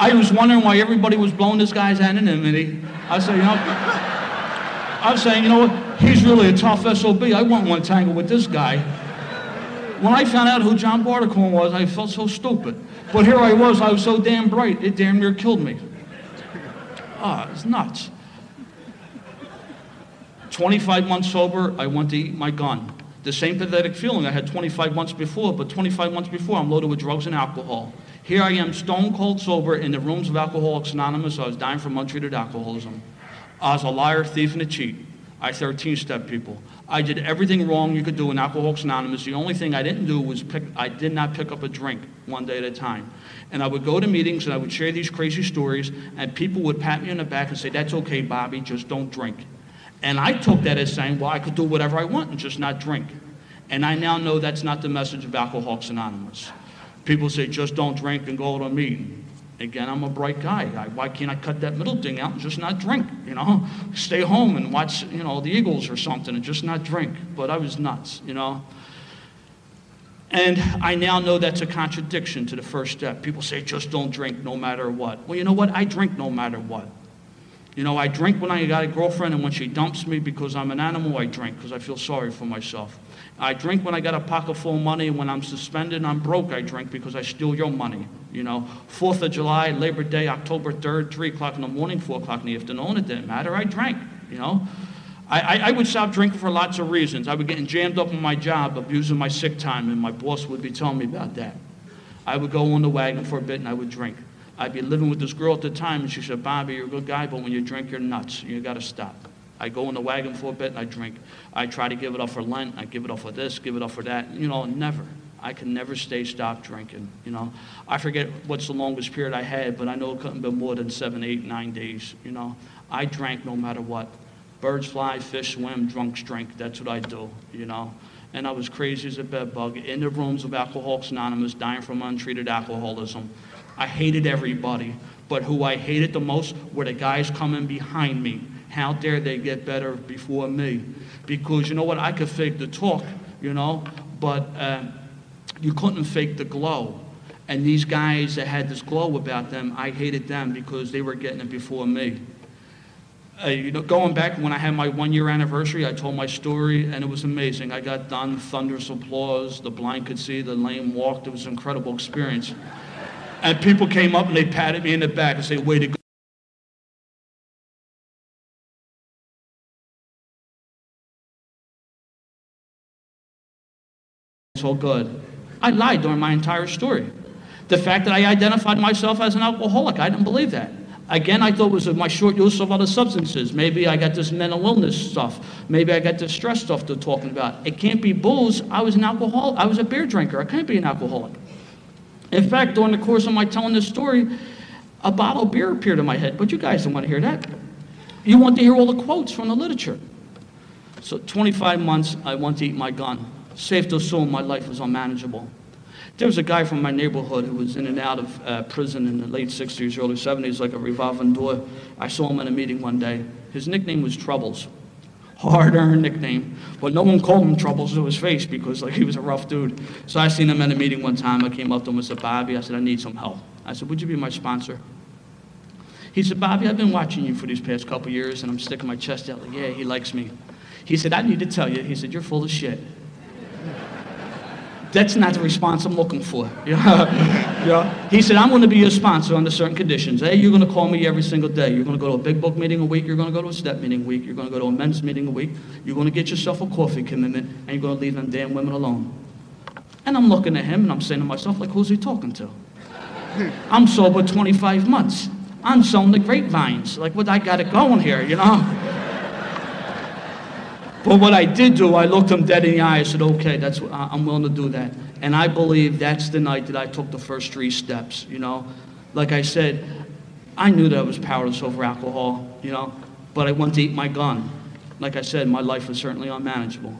I was wondering why everybody was blowing this guy's anonymity. I said, you know, I was saying, you know what? He's really a tough S O B. I wouldn't want to tangle with this guy. When I found out who John Barleycorn was, I felt so stupid. But here I was, I was so damn bright, it damn near killed me. Ah, it's nuts. twenty-five months sober, I went to eat my gun. The same pathetic feeling I had twenty-five months before, but twenty-five months before, I'm loaded with drugs and alcohol. Here I am, stone cold sober, in the rooms of Alcoholics Anonymous. I was dying from untreated alcoholism. I was a liar, thief, and a cheat. I thirteen-step people. I did everything wrong you could do in Alcoholics Anonymous. The only thing I didn't do was pick, I did not pick up a drink one day at a time. And I would go to meetings and I would share these crazy stories and people would pat me on the back and say, that's okay, Bobby, just don't drink. And I took that as saying, well, I could do whatever I want and just not drink. And I now know that's not the message of Alcoholics Anonymous. People say, just don't drink and go out and meet. Again, I'm a bright guy. I, why can't I cut that middle thing out and just not drink, you know? Stay home and watch, you know, the Eagles or something and just not drink. But I was nuts, you know? And I now know that's a contradiction to the first step. People say, just don't drink no matter what. Well, you know what? I drink no matter what. You know, I drink when I got a girlfriend, and when she dumps me because I'm an animal, I drink because I feel sorry for myself. I drink when I got a pocket full of money. When I'm suspended and I'm broke, I drink because I steal your money. You know, fourth of July, Labor Day, October third, three o'clock in the morning, four o'clock in the afternoon, it didn't matter, I drank, you know. I, I, I would stop drinking for lots of reasons. I would get jammed up on my job, abusing my sick time, and my boss would be telling me about that. I would go on the wagon for a bit, and I would drink. I'd be living with this girl at the time, and she said, Bobby, you're a good guy, but when you drink, you're nuts. You gotta stop. I go in the wagon for a bit, and I drink. I try to give it up for Lent. I give it up for this, give it up for that. You know, never. I can never stay stopped drinking, you know. I forget what's the longest period I had, but I know it couldn't be more than seven, eight, nine days, you know. I drank no matter what. Birds fly, fish swim, drunks drink. That's what I do, you know. And I was crazy as a bed bug in the rooms of Alcoholics Anonymous, dying from untreated alcoholism. I hated everybody, but who I hated the most were the guys coming behind me. How dare they get better before me? Because you know what, I could fake the talk, you know, but uh, you couldn't fake the glow. And these guys that had this glow about them, I hated them because they were getting it before me. Uh, you know, going back when I had my one-year anniversary, I told my story, and it was amazing. I got done, thunderous applause, the blind could see, the lame walked. It was an incredible experience. And people came up and they patted me in the back and said, way to go. So good. I lied during my entire story. The fact that I identified myself as an alcoholic, I didn't believe that. Again, I thought it was my short use of other substances. Maybe I got this mental illness stuff. Maybe I got this stress stuff they're talking about. It can't be booze. I was an alcoholic. I was a beer drinker. I can't be an alcoholic. In fact, during the course of my telling this story, a bottle of beer appeared in my head, but you guys don't want to hear that. You want to hear all the quotes from the literature. So twenty-five months, I want to eat my gun. Safe to assume my life was unmanageable. There was a guy from my neighborhood who was in and out of uh, prison in the late sixties, early seventies, like a revolving door. I saw him in a meeting one day. His nickname was Troubles. Hard-earned nickname, but no one called him Troubles to his face because like he was a rough dude. So I seen him at a meeting one time. I came up to him and said, Bobby, I said, I need some help. I said, would you be my sponsor? He said, Bobby, I've been watching you for these past couple years, and I'm sticking my chest out like, yeah, he likes me. He said, I need to tell you. He said, you're full of shit. That's not the response I'm looking for. Yeah. He said, I'm going to be your sponsor under certain conditions. Hey, you're going to call me every single day. You're going to go to a big book meeting a week. You're going to go to a step meeting a week. You're going to go to a men's meeting a week. You're going to get yourself a coffee commitment, and you're going to leave them damn women alone. And I'm looking at him, and I'm saying to myself, like, who's he talking to? I'm sober twenty-five months. I'm selling the grapevines. Like, what, I got it going here, you know? But what I did do, I looked him dead in the eye. I said, okay, that's, I'm willing to do that. And I believe that's the night that I took the first three steps, you know? Like I said, I knew that I was powerless over alcohol, you know? But I went to eat my gun. Like I said, my life was certainly unmanageable.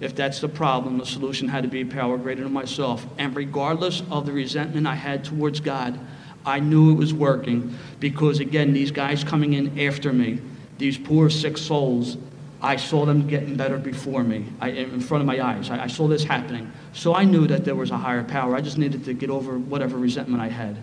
If that's the problem, the solution had to be a power greater than myself. And regardless of the resentment I had towards God, I knew it was working because, again, these guys coming in after me, these poor sick souls, I saw them getting better before me, I, in front of my eyes. I, I saw this happening. So I knew that there was a higher power. I just needed to get over whatever resentment I had.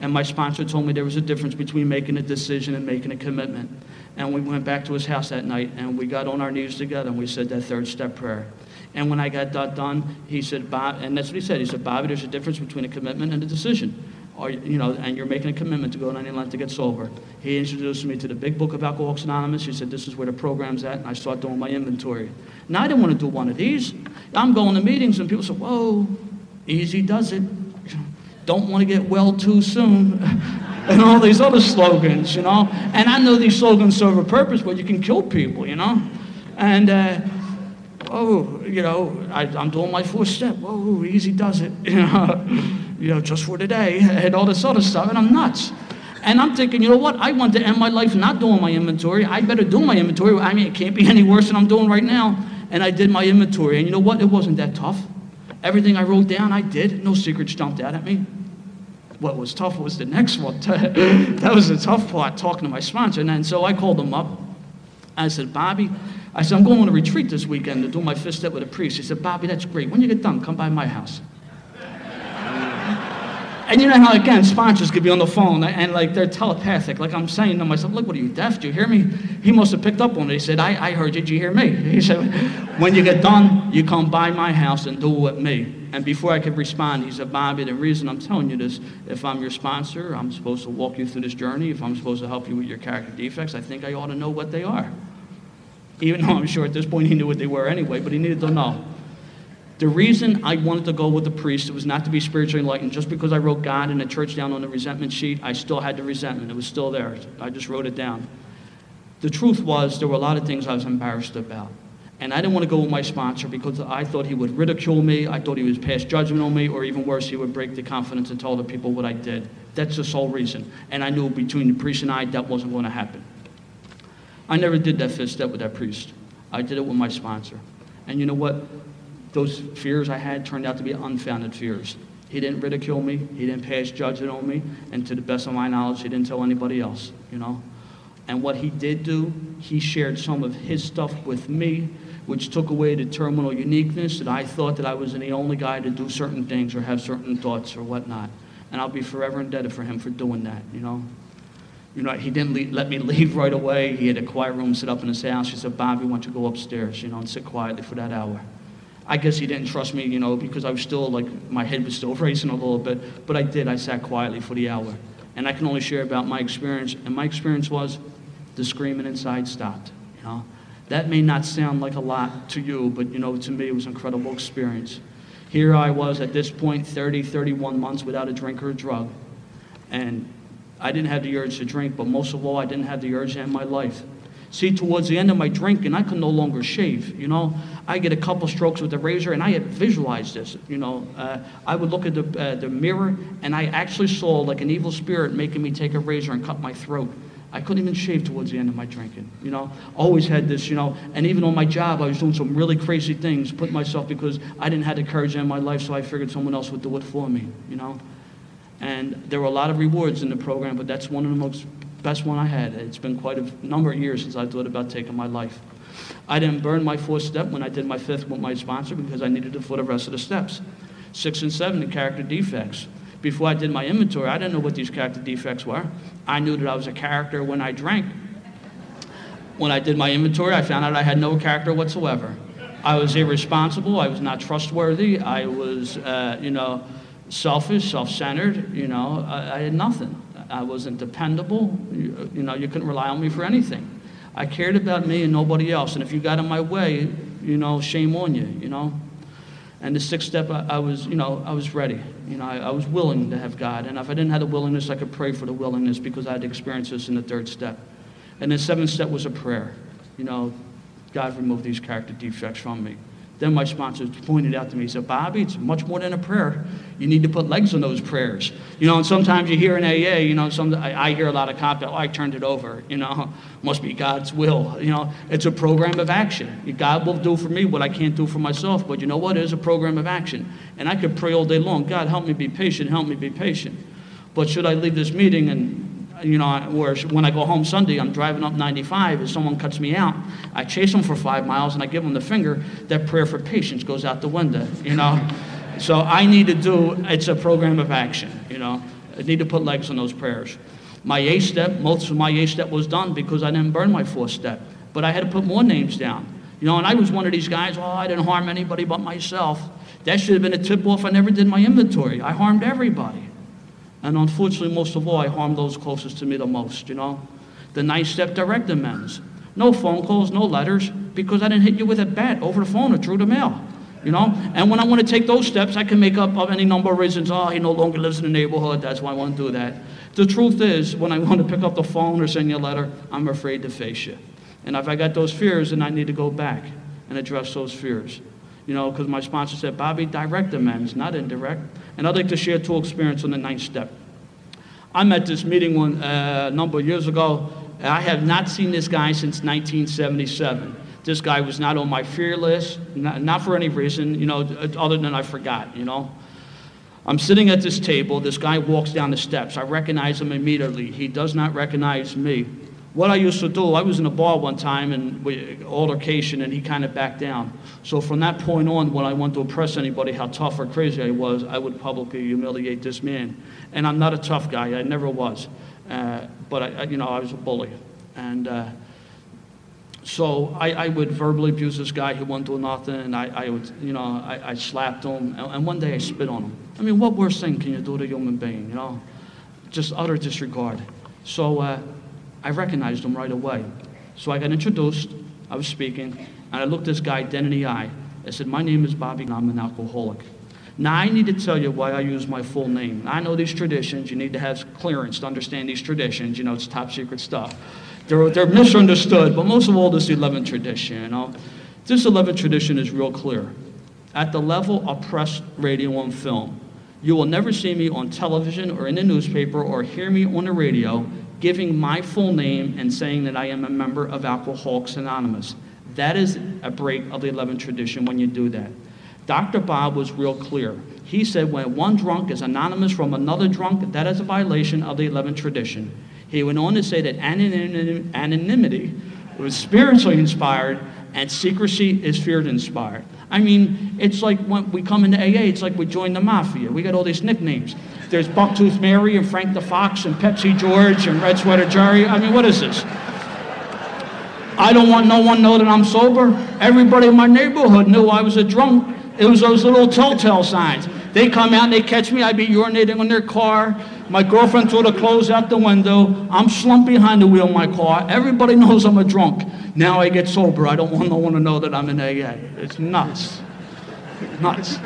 And my sponsor told me there was a difference between making a decision and making a commitment. And we went back to his house that night, and we got on our knees together, and we said that third step prayer. And when I got that done, he said, Bob, and that's what he said. He said, Bobby, there's a difference between a commitment and a decision. Or, you know, and you're making a commitment to go on any length to get sober. He introduced me to the big book of Alcoholics Anonymous. He said, this is where the program's at, and I started doing my inventory. Now, I didn't want to do one of these. I'm going to meetings, and people say, whoa, easy does it. Don't want to get well too soon. And all these other slogans, you know? And I know these slogans serve a purpose, but you can kill people, you know? And, uh, oh, you know, I, I'm doing my fourth step. Whoa, easy does it, you know? You know, just for today, and all this other stuff, and I'm nuts. And I'm thinking, you know what? I want to end my life not doing my inventory. I better do my inventory. I mean, it can't be any worse than I'm doing right now. And I did my inventory, and you know what? It wasn't that tough. Everything I wrote down, I did. No secrets jumped out at me. What was tough was the next one. That was the tough part, talking to my sponsor. And then, so I called him up. I said, Bobby, I said, I'm going on a retreat this weekend to do my fifth step with a priest. He said, Bobby, that's great. When you get done, come by my house. And you know how, again, sponsors could be on the phone, and like they're telepathic. Like I'm saying to myself, look, what are you, deaf? Do you hear me? He must have picked up on it. He said, I, I heard you. Did you hear me? He said, when you get done, you come by my house and do it with me. And before I could respond, he said, Bobby, the reason I'm telling you this, if I'm your sponsor, I'm supposed to walk you through this journey. If I'm supposed to help you with your character defects, I think I ought to know what they are. Even though I'm sure at this point he knew what they were anyway, but he needed to know. The reason I wanted to go with the priest, it was not to be spiritually enlightened. Just because I wrote God and the church down on the resentment sheet, I still had the resentment. It was still there. I just wrote it down. The truth was, there were a lot of things I was embarrassed about. And I didn't want to go with my sponsor because I thought he would ridicule me, I thought he would pass judgment on me, or even worse, he would break the confidence and tell other people what I did. That's the sole reason. And I knew between the priest and I, that wasn't going to happen. I never did that fifth step with that priest. I did it with my sponsor. And you know what? Those fears I had turned out to be unfounded fears. He didn't ridicule me, he didn't pass judgment on me, and to the best of my knowledge, he didn't tell anybody else, you know? And what he did do, he shared some of his stuff with me, which took away the terminal uniqueness that I thought that I was the only guy to do certain things or have certain thoughts or whatnot. And I'll be forever indebted for him for doing that, you know? You know, he didn't let me leave right away. He had a quiet room set up in his house. He said, Bobby, why don't you go upstairs, you know, and sit quietly for that hour. I guess he didn't trust me, you know, because I was still, like, my head was still racing a little bit. But I did. I sat quietly for the hour. And I can only share about my experience. And my experience was the screaming inside stopped, you know? That may not sound like a lot to you, but, you know, to me, it was an incredible experience. Here I was at this point, thirty, thirty-one months without a drink or a drug. And I didn't have the urge to drink, but most of all, I didn't have the urge to end my life. See, towards the end of my drinking, I could no longer shave, you know? I get a couple strokes with the razor, and I had visualized this, you know? Uh, I would look at the, uh, the mirror, and I actually saw, like, an evil spirit making me take a razor and cut my throat. I couldn't even shave towards the end of my drinking, you know? Always had this, you know? And even on my job, I was doing some really crazy things, putting myself because I didn't have the courage to end my life, so I figured someone else would do it for me, you know? And there were a lot of rewards in the program, but that's one of the most best one I had. It's been quite a number of years since I thought about taking my life. I didn't burn my fourth step when I did my fifth with my sponsor because I needed it for the rest of the steps. Six and seven, the character defects. Before I did my inventory, I didn't know what these character defects were. I knew that I was a character when I drank. When I did my inventory, I found out I had no character whatsoever. I was irresponsible. I was not trustworthy. I was, uh, you know, selfish, self-centered. You know, I, I had nothing. I wasn't dependable. You, you know, you couldn't rely on me for anything. I cared about me and nobody else. And if you got in my way, you know, shame on you, you know. And the sixth step, I, I was, you know, I was ready. You know, I, I was willing to have God. And if I didn't have the willingness, I could pray for the willingness, because I had experienced this in the third step. And the seventh step was a prayer. You know, God, remove these character defects from me. Then my sponsor pointed out to me, he said, Bobby, it's much more than a prayer. You need to put legs on those prayers. You know, and sometimes you hear in A A, you know, some, I, I hear a lot of comment, oh, I turned it over, you know, must be God's will. You know, it's a program of action. God will do for me what I can't do for myself, but you know what? It is a program of action. And I could pray all day long, God, help me be patient, help me be patient. But should I leave this meeting and, you know, where when I go home Sunday, I'm driving up ninety-five, and someone cuts me out, I chase them for five miles, and I give them the finger, that prayer for patience goes out the window, you know? So I need to do, it's a program of action, you know? I need to put legs on those prayers. My eighth step, most of my eighth step was done because I didn't burn my fourth step, but I had to put more names down. You know, and I was one of these guys, oh, I didn't harm anybody but myself. That should have been a tip-off. I never did my inventory. I harmed everybody. And unfortunately, most of all, I harmed those closest to me the most, you know? The ninth step, direct amends. No phone calls, no letters, because I didn't hit you with a bat over the phone or through the mail, you know? And when I want to take those steps, I can make up of any number of reasons. Oh, he no longer lives in the neighborhood, that's why I want to do that. The truth is, when I want to pick up the phone or send you a letter, I'm afraid to face you. And if I got those fears, then I need to go back and address those fears. You know, because my sponsor said, Bobby, direct amends, not indirect. And I'd like to share two experiences on the ninth step. I'm at this meeting one uh, a number of years ago. I have not seen this guy since nineteen seventy-seven. This guy was not on my fear list, not, not for any reason, you know, other than I forgot, you know. I'm sitting at this table. This guy walks down the steps. I recognize him immediately. He does not recognize me. What I used to do, I was in a bar one time, and we, altercation, and he kind of backed down. So from that point on, when I wanted to impress anybody how tough or crazy I was, I would publicly humiliate this man. And I'm not a tough guy, I never was. Uh, but I, I, you know, I was a bully. And uh, so I, I would verbally abuse this guy who wouldn't do nothing, and I, I would, you know, I, I slapped him, and, and one day I spit on him. I mean, what worse thing can you do to a human being, you know? Just utter disregard. So, uh, I recognized him right away. So I got introduced, I was speaking, and I looked this guy dead in the eye. I said, my name is Bobby, and I'm an alcoholic. Now I need to tell you why I use my full name. I know these traditions, you need to have clearance to understand these traditions, you know, it's top secret stuff. They're, they're misunderstood, but most of all, this eleventh tradition, you know. This eleventh tradition is real clear. At the level of press, radio, and film, you will never see me on television or in the newspaper or hear me on the radio giving my full name and saying that I am a member of Alcoholics Anonymous. That is a break of the eleventh tradition when you do that. Doctor Bob was real clear. He said when one drunk is anonymous from another drunk, that is a violation of the eleventh tradition. He went on to say that anonymity was spiritually inspired and secrecy is feared inspired. I mean, it's like when we come into A A, it's like we join the mafia. We got all these nicknames. There's Bucktooth Mary and Frank the Fox and Pepsi George and Red Sweater Jerry. I mean, what is this? I don't want no one to know that I'm sober. Everybody in my neighborhood knew I was a drunk. It was those little telltale signs. They come out and they catch me. I'd be urinating on their car. My girlfriend threw the clothes out the window. I'm slumped behind the wheel of my car. Everybody knows I'm a drunk. Now I get sober. I don't want no one to know that I'm in A A. It's nuts. Nuts.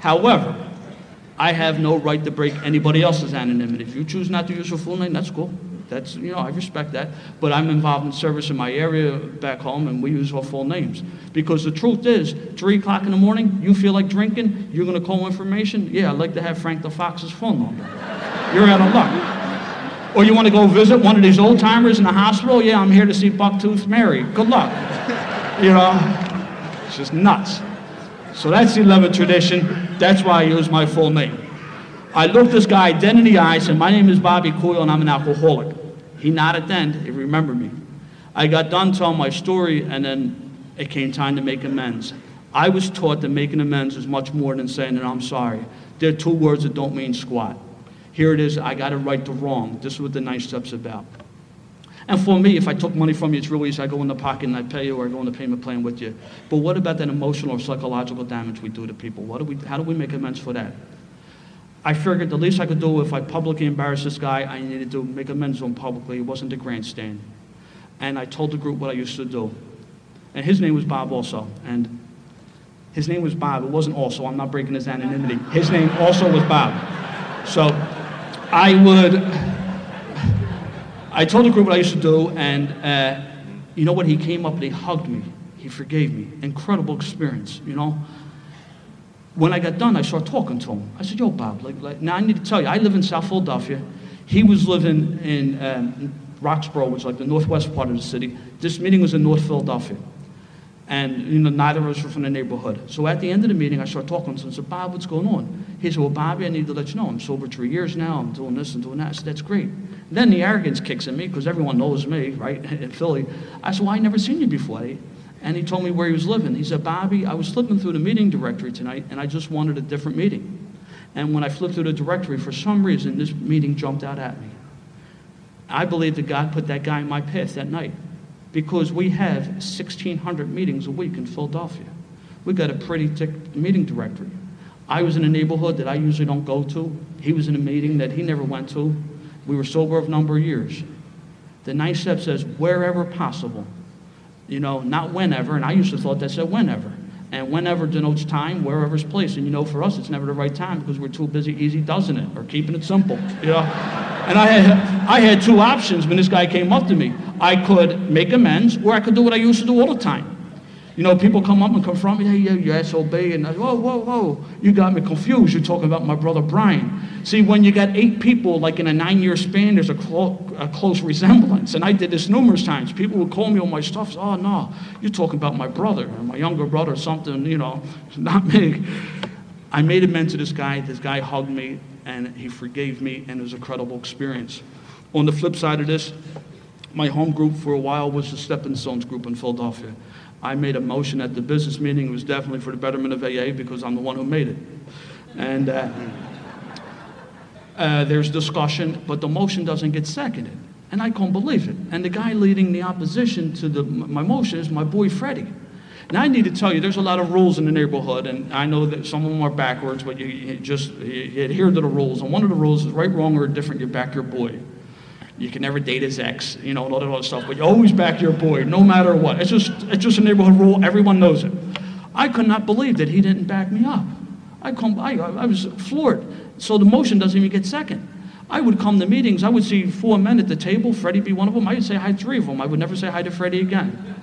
However, I have no right to break anybody else's anonymity. If you choose not to use your full name, that's cool. That's, you know, I respect that. But I'm involved in service in my area back home, and we use our full names. Because the truth is, three o'clock in the morning, you feel like drinking, you're going to call information? Yeah, I'd like to have Frank the Fox's phone number. You're out of luck. Or you want to go visit one of these old-timers in the hospital? Yeah, I'm here to see Bucktooth Mary. Good luck. You know, it's just nuts. So that's the eleventh tradition. That's why I use my full name. I looked this guy dead in the eye, said, my name is Bobby Coyle and I'm an alcoholic. He nodded then, he remembered me. I got done telling my story and then it came time to make amends. I was taught that making amends is much more than saying that I'm sorry. There are two words that don't mean squat. Here it is, I got to right the wrong. This is what the ninth step's about. And for me, if I took money from you, it's really easy. I go in the pocket and I pay you, or I go in the payment plan with you. But what about that emotional or psychological damage we do to people? What do we, how do we make amends for that? I figured the least I could do if I publicly embarrassed this guy, I needed to make amends on publicly. It wasn't the grandstand. And I told the group what I used to do. And his name was Bob also. And His name was Bob. It wasn't also. I'm not breaking his anonymity. His name also was Bob. So I would, I told the group what I used to do, and uh, you know what? He came up and he hugged me. He forgave me. Incredible experience, you know? When I got done, I started talking to him. I said, yo, Bob, like, like, now I need to tell you, I live in South Philadelphia. He was living in um, Roxborough, which is like the northwest part of the city. This meeting was in North Philadelphia. And you know, neither of us were from the neighborhood. So at the end of the meeting, I started talking to him. I said, Bob, what's going on? He said, well, Bobby, I need to let you know. I'm sober three years now. I'm doing this and doing that. I said, that's great. Then the arrogance kicks in me, because everyone knows me, right, in Philly. I said, well, I never seen you before. And he told me where he was living. He said, Bobby, I was flipping through the meeting directory tonight, and I just wanted a different meeting. And when I flipped through the directory, for some reason, this meeting jumped out at me. I believe that God put that guy in my path that night, because we have sixteen hundred meetings a week in Philadelphia. We've got a pretty thick meeting directory. I was in a neighborhood that I usually don't go to. He was in a meeting that he never went to. We were sober of a number of years. The ninth step says, wherever possible. You know, not whenever, and I used to thought that said whenever. And whenever denotes time, wherever's place. And you know, for us, it's never the right time, because we're too busy easy doesn't it, or keeping it simple, you know? And I had, I had two options when this guy came up to me. I could make amends, or I could do what I used to do all the time. You know, people come up and confront me, hey, yeah, you're S O B, and I, whoa, whoa, whoa, you got me confused. You're talking about my brother Brian. See, when you got eight people, like in a nine-year span, there's a, clo a close resemblance. And I did this numerous times. People would call me on my stuff, oh, no, you're talking about my brother, or my younger brother, or something, you know, not me. I made amends to this guy. This guy hugged me, and he forgave me, and it was a credible experience. On the flip side of this, my home group for a while was the Stepping Stones group in Philadelphia. I made a motion at the business meeting. It was definitely for the betterment of A A, because I'm the one who made it. And uh, uh, there's discussion, but the motion doesn't get seconded. And I can't believe it. And the guy leading the opposition to the, my motion is my boy, Freddie. And I need to tell you, there's a lot of rules in the neighborhood, and I know that some of them are backwards, but you, you just you, you adhere to the rules. And one of the rules is right, wrong, or different, you back your boy. You can never date his ex, you know, and all that other stuff, but you always back your boy, no matter what. It's just, it's just a neighborhood rule. Everyone knows it. I could not believe that he didn't back me up. I, come, I, I was floored. So the motion doesn't even get second. I would come to meetings. I would see four men at the table. Freddie be one of them. I would say hi to three of them. I would never say hi to Freddie again.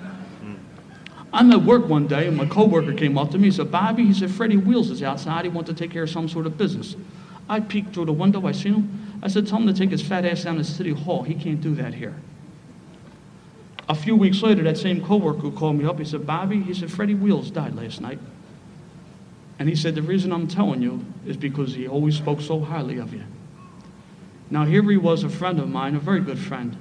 I'm at work one day, and my coworker came up to me. He said, Bobby, he said, Freddie Wheels is outside. He wants to take care of some sort of business. I peeked through the window. I seen him. I said, tell him to take his fat ass down to City Hall. He can't do that here. A few weeks later, that same coworker called me up. He said, Bobby, he said, Freddie Wheels died last night. And he said, the reason I'm telling you is because he always spoke so highly of you. Now, here he was, a friend of mine, a very good friend.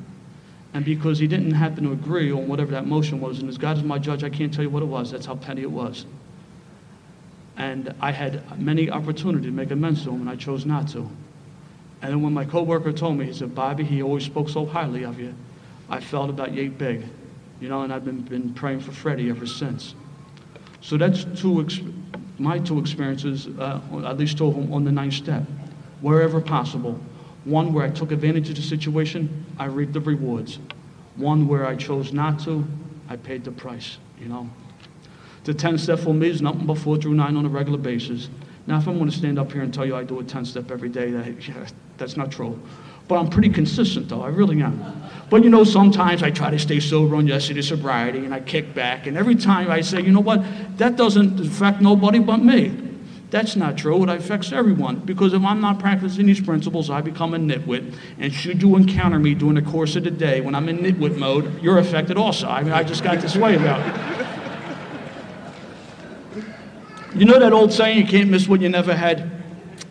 And because he didn't happen to agree on whatever that motion was, and as God is my judge, I can't tell you what it was. That's how petty it was. And I had many opportunities to make amends to him, and I chose not to. And then when my coworker told me, he said, Bobby, he always spoke so highly of you. I felt about yay big, you know, and I've been, been praying for Freddie ever since. So that's two ex my two experiences, uh, at least two of them, on the ninth step, wherever possible. One where I took advantage of the situation, I reaped the rewards. One where I chose not to, I paid the price, you know. The ten step for me is nothing but four through nine on a regular basis. Now, if I'm going to stand up here and tell you I do a ten step every day, that, yeah, that's not true. But I'm pretty consistent, though. I really am. But, you know, sometimes I try to stay sober on yesterday sobriety, and I kick back. And every time I say, you know what, that doesn't affect nobody but me. That's not true. It affects everyone, because if I'm not practicing these principles, I become a nitwit. And should you encounter me during the course of the day when I'm in nitwit mode, you're affected also. I mean, I just got this way about it. You know that old saying, you can't miss what you never had?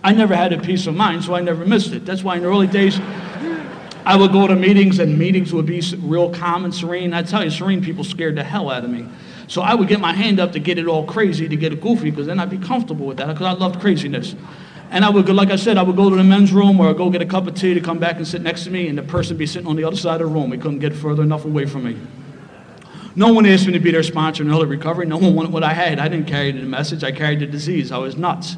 I never had a peace of mind, so I never missed it. That's why in the early days, I would go to meetings, and meetings would be real calm and serene. I tell you, serene people scared the hell out of me. So I would get my hand up to get it all crazy, to get it goofy, because then I'd be comfortable with that, because I loved craziness. And I would go, like I said, I would go to the men's room, or I'd go get a cup of tea to come back and sit next to me, and the person would be sitting on the other side of the room. He couldn't get further enough away from me. No one asked me to be their sponsor in early recovery. No one wanted what I had. I didn't carry the message. I carried the disease. I was nuts.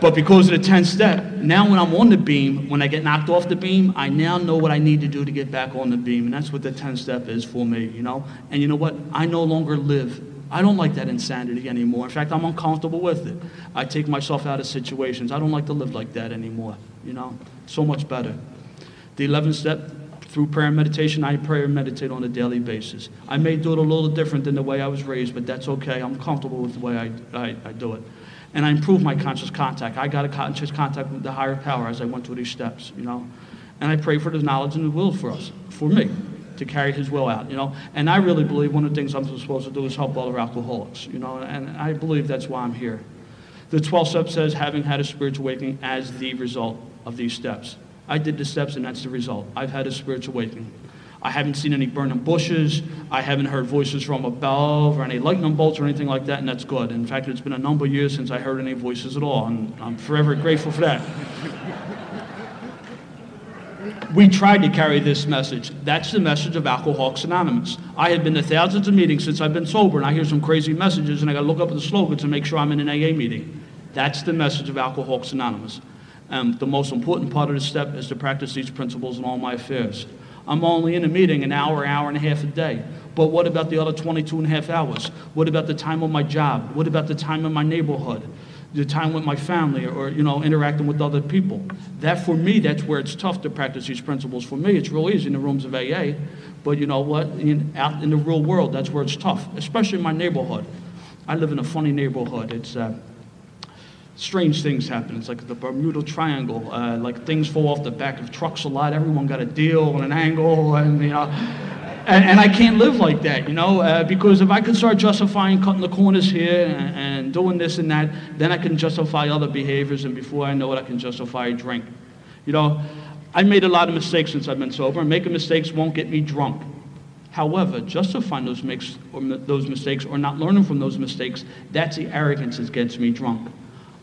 But because of the tenth step, now when I'm on the beam, when I get knocked off the beam, I now know what I need to do to get back on the beam. And that's what the tenth step is for me, you know? And you know what? I no longer live I don't like that insanity anymore. In fact, I'm uncomfortable with it. I take myself out of situations. I don't like to live like that anymore, you know? So much better. The eleventh step, through prayer and meditation, I pray and meditate on a daily basis. I may do it a little different than the way I was raised, but that's okay. I'm comfortable with the way I, I, I do it. And I improve my conscious contact. I got a conscious contact with the higher power as I went through these steps, you know? And I pray for the knowledge and the will for us, for me, to carry his will out, you know? And I really believe one of the things I'm supposed to do is help other alcoholics, you know? And I believe that's why I'm here. The twelfth step says, having had a spiritual awakening as the result of these steps. I did the steps and that's the result. I've had a spiritual awakening. I haven't seen any burning bushes. I haven't heard voices from above or any lightning bolts or anything like that, and that's good. In fact, it's been a number of years since I heard any voices at all, and I'm forever grateful for that. We tried to carry this message. That's the message of Alcoholics Anonymous. I have been to thousands of meetings since I've been sober, and I hear some crazy messages, and I got to look up the slogans to make sure I'm in an A A meeting. That's the message of Alcoholics Anonymous. And the most important part of this step is to practice these principles in all my affairs. I'm only in a meeting an hour, hour and a half a day. But what about the other twenty-two and a half hours? What about the time on my job? What about the time in my neighborhood? The time with my family, or, you know, interacting with other people? That, for me, that's where it's tough to practice these principles. For me, it's real easy in the rooms of A A, but you know what? In, out in the real world, that's where it's tough, especially in my neighborhood. I live in a funny neighborhood. It's uh, strange things happen. It's like the Bermuda Triangle. Uh, like things fall off the back of trucks a lot. Everyone got a deal and an angle, and you know, and, and I can't live like that, you know, uh, because if I could start justifying cutting the corners here and, and doing this and that, then I can justify other behaviors, and before I know it, I can justify a drink. You know, I made a lot of mistakes since I've been sober, and making mistakes won't get me drunk. However, justifying those mistakes, or those mistakes, or not learning from those mistakes, that's the arrogance that gets me drunk.